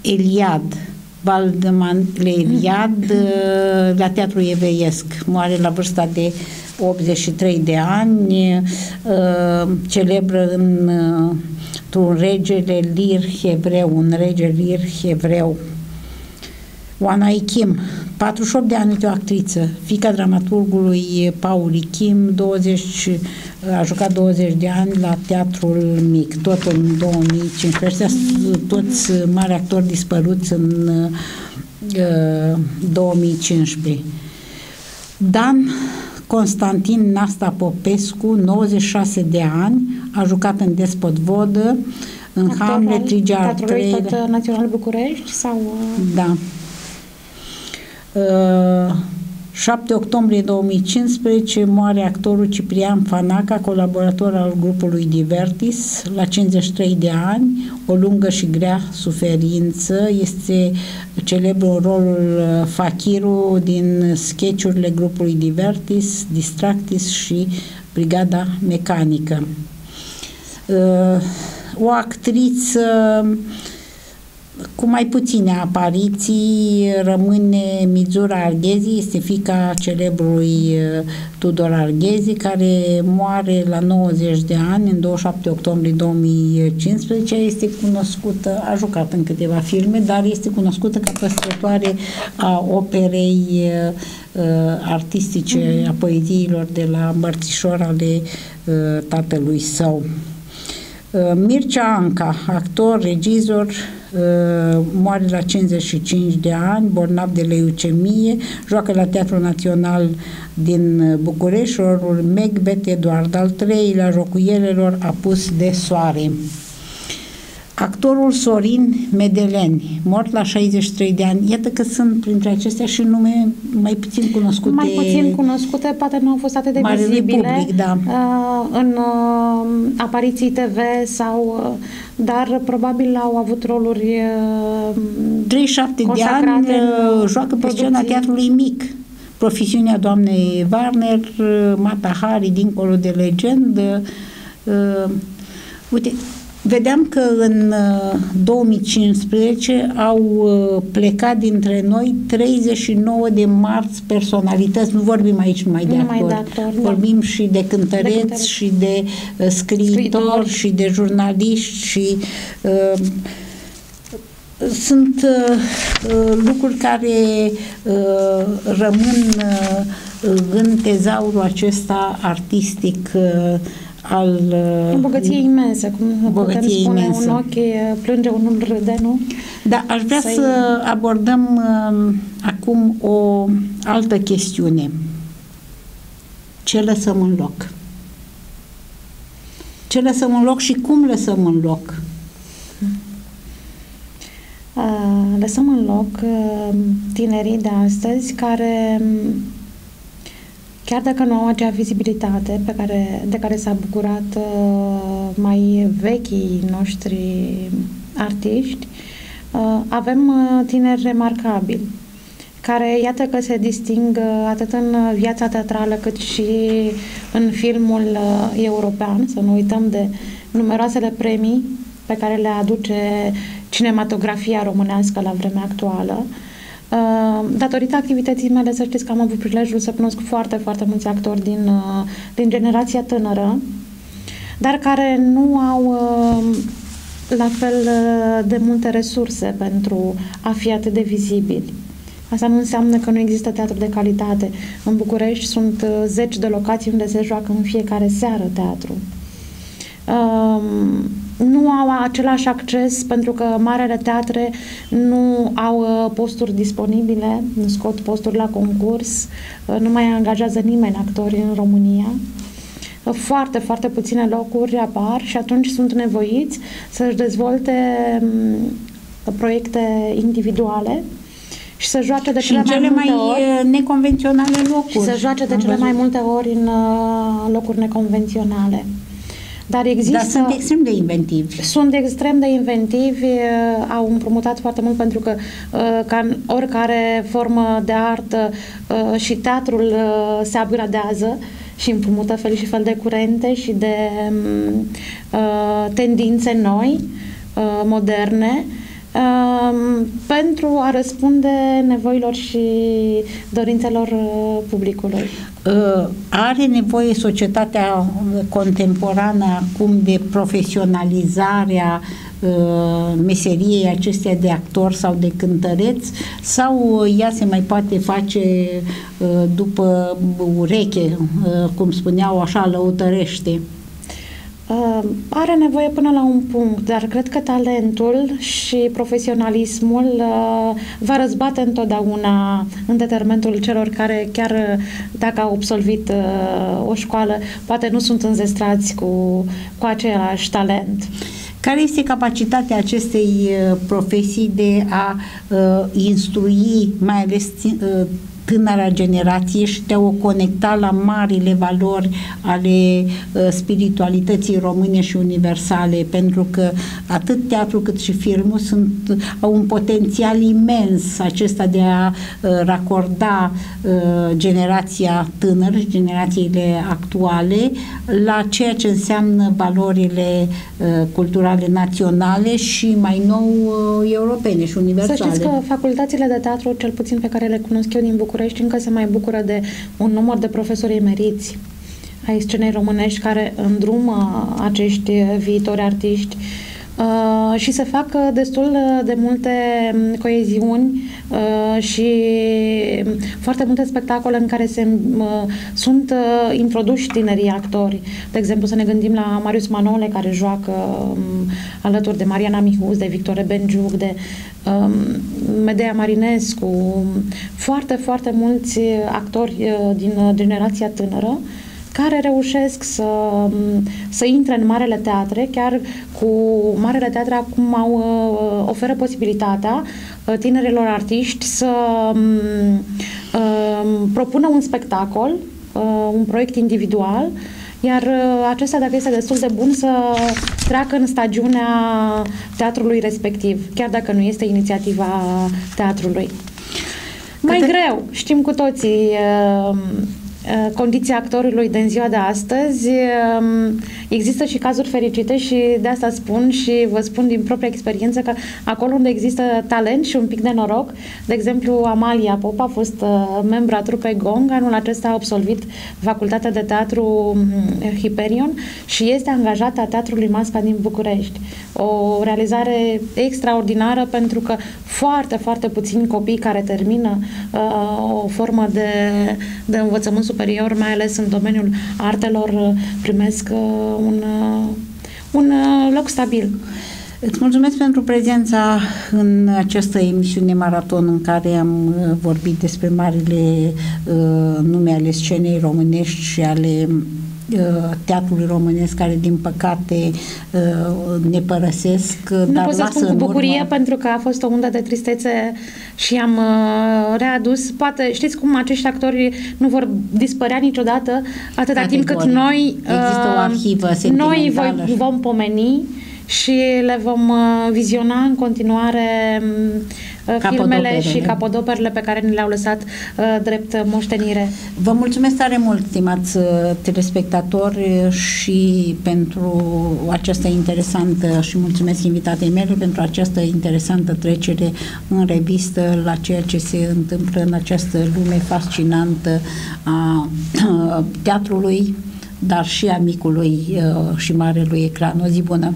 Eliad, Valdeman Eliad, uh, la Teatrul Evreiesc, moare la vârsta de optzeci și trei de ani, uh, celebră în uh, un regele lir hevreu, un rege lir hevreu. Oana Ichim, patruzeci și opt de ani, o actriță, fiica dramaturgului Paul Ichim, douăzeci, a jucat douăzeci de ani la Teatrul Mic, tot în două mii cincisprezece. Toți mari actori dispăruți în uh, două mii cincisprezece. Dan Constantin Nasta Popescu, nouăzeci și șase de ani, a jucat în Despot Vodă, în Hamlet, Ligia al treilea. Teatrul Național București? Sau... Da. Uh, șapte octombrie două mii cincisprezece moare actorul Ciprian Fanaca, colaborator al grupului Divertis, la cincizeci și trei de ani, o lungă și grea suferință. Este celebru rolul Fachiru din sketch-urile grupului Divertis, Distractis și Brigada Mecanică. O actriță cu mai puține apariții rămâne Mizura Arghezi, este fiica celebrului Tudor Arghezi, care moare la nouăzeci de ani, în douăzeci și șapte octombrie două mii cincisprezece. Este cunoscută, a jucat în câteva filme, dar este cunoscută ca păstrătoare a operei uh, artistice, a poeziilor de la Mărțișor ale uh, tatălui său. Mircea Anca, actor, regizor, moare la cincizeci și cinci de ani, bolnav de leucemie, joacă la Teatrul Național din București, rolul Macbeth, Eduard al treilea, Jocuielelor, Apus de soare. Actorul Sorin Medeleni, mort la șaizeci și trei de ani. Iată că sunt printre acestea și nume mai puțin cunoscute. Mai puțin cunoscute, poate nu au fost atât de vizibile public, da. În apariții te ve sau, dar probabil au avut roluri treizeci și șapte de ani, în joacă pe scena Teatrului Mic. Profesiunea doamnei Warner, Mata Hari, dincolo de legendă. Uite, vedeam că în două mii cincisprezece au plecat dintre noi treizeci și nouă de mari personalități. Nu vorbim aici numai de actori, de actor, vorbim da. și de cântăreți, de cântăreți, și de scriitori, și de jurnaliști, și uh, sunt uh, lucruri care uh, rămân uh, în tezaurul acesta artistic uh, al... O bogăție imensă, cum bogăție putem spune, imensă. Un ochi plânge, unul râde, nu? Da, aș vrea să, să abordăm uh, acum o altă chestiune. Ce lăsăm în loc? Ce lăsăm în loc și cum lăsăm în loc? Uh, lăsăm în loc uh, tinerii de astăzi care... Chiar dacă nu au acea vizibilitate pe care, de care s-a bucurat uh, mai vechii noștri artiști, uh, avem uh, tineri remarcabili, care iată că se disting uh, atât în viața teatrală cât și în filmul uh, european, să nu uităm de numeroasele premii pe care le aduce cinematografia românească la vremea actuală. Datorită activității mele, să știți că am avut prilejul să cunosc foarte, foarte mulți actori din, din generația tânără, dar care nu au la fel de multe resurse pentru a fi atât de vizibili. Asta nu înseamnă că nu există teatru de calitate. În București sunt zeci de locații unde se joacă în fiecare seară teatru. Um, nu au același acces pentru că marele teatre nu au posturi disponibile, nu scot posturi la concurs, nu mai angajează nimeni actori în România. Foarte, foarte puține locuri apar și atunci sunt nevoiți să-și dezvolte proiecte individuale și să joace de cele, cele mai, mai ori, neconvenționale locuri. Și să joace de cele mai multe ori în locuri neconvenționale. Dar, există, Dar sunt extrem de inventivi. Sunt extrem de inventivi, au împrumutat foarte mult pentru că ca în oricare formă de artă și teatrul se upgradează și împrumută fel și fel de curente și de tendințe noi, moderne, pentru a răspunde nevoilor și dorințelor publicului. Are nevoie societatea contemporană acum de profesionalizarea meseriei acestea de actor sau de cântăreț, sau ea se mai poate face după ureche, cum spuneau așa, lăutărește? Are nevoie până la un punct, dar cred că talentul și profesionalismul va răzbate întotdeauna în determentul celor care, chiar dacă au absolvit o școală, poate nu sunt înzestrați cu, cu același talent. Care este capacitatea acestei profesii de a instrui, mai ales tânăra generație, și de a o conecta la marile valori ale spiritualității române și universale, pentru că atât teatru cât și filmul sunt, au un potențial imens acesta de a racorda generația tânără și generațiile actuale la ceea ce înseamnă valorile culturale naționale și mai nou europene și universale. Să știți că facultățile de teatru, cel puțin pe care le cunosc eu din București, București încă se mai bucură de un număr de profesori emeriți ai scenei românești care îndrumă acești viitori artiști. Uh, uh, și se fac destul de multe coeziuni uh, și foarte multe spectacole în care se, uh, sunt uh, introduși tinerii actori. De exemplu, să ne gândim la Marius Manole, care joacă um, alături de Mariana Mihuț, de Victor Benjuc, de um, Medea Marinescu, foarte, foarte mulți actori uh, din generația tânără care reușesc să, să intre în marele teatre, chiar cu marele teatre acum au, oferă posibilitatea tinerilor artiști să um, propună un spectacol, un proiect individual, iar acesta, dacă este destul de bun, să treacă în stagiunea teatrului respectiv, chiar dacă nu este inițiativa teatrului. Mai Cătă... greu, știm cu toții, uh, condiția actorului din ziua de astăzi. Există și cazuri fericite și de asta spun și vă spun din propria experiență că acolo unde există talent și un pic de noroc, de exemplu Amalia Popa a fost membra trupei Gong, anul acesta a absolvit Facultatea de Teatru Hiperion și este angajată a Teatrului Masca din București. O realizare extraordinară pentru că foarte, foarte puțini copii care termină uh, o formă de, de învățământ superior, mai ales în domeniul artelor, primesc un, un loc stabil. Îți mulțumesc pentru prezența în această emisiune Maraton, în care am vorbit despre marile uh, nume ale scenei românești și ale teatrului românesc, care din păcate ne părăsesc. Nu, dar pot să spun cu bucurie urmă... pentru că a fost o undă de tristețe și am readus. Poate știți cum acești actori nu vor dispărea niciodată, atâta Categorii. timp cât noi există o arhivă noi voi, vom pomeni și le vom viziona în continuare filmele și capodoperele pe care ni le-au lăsat uh, drept moștenire. Vă mulțumesc tare mult, stimați telespectatori, și pentru această interesantă, și mulțumesc invitatei mele pentru această interesantă trecere în revistă la ceea ce se întâmplă în această lume fascinantă a uh, teatrului, dar și a micului uh, și marelui ecran. O zi bună!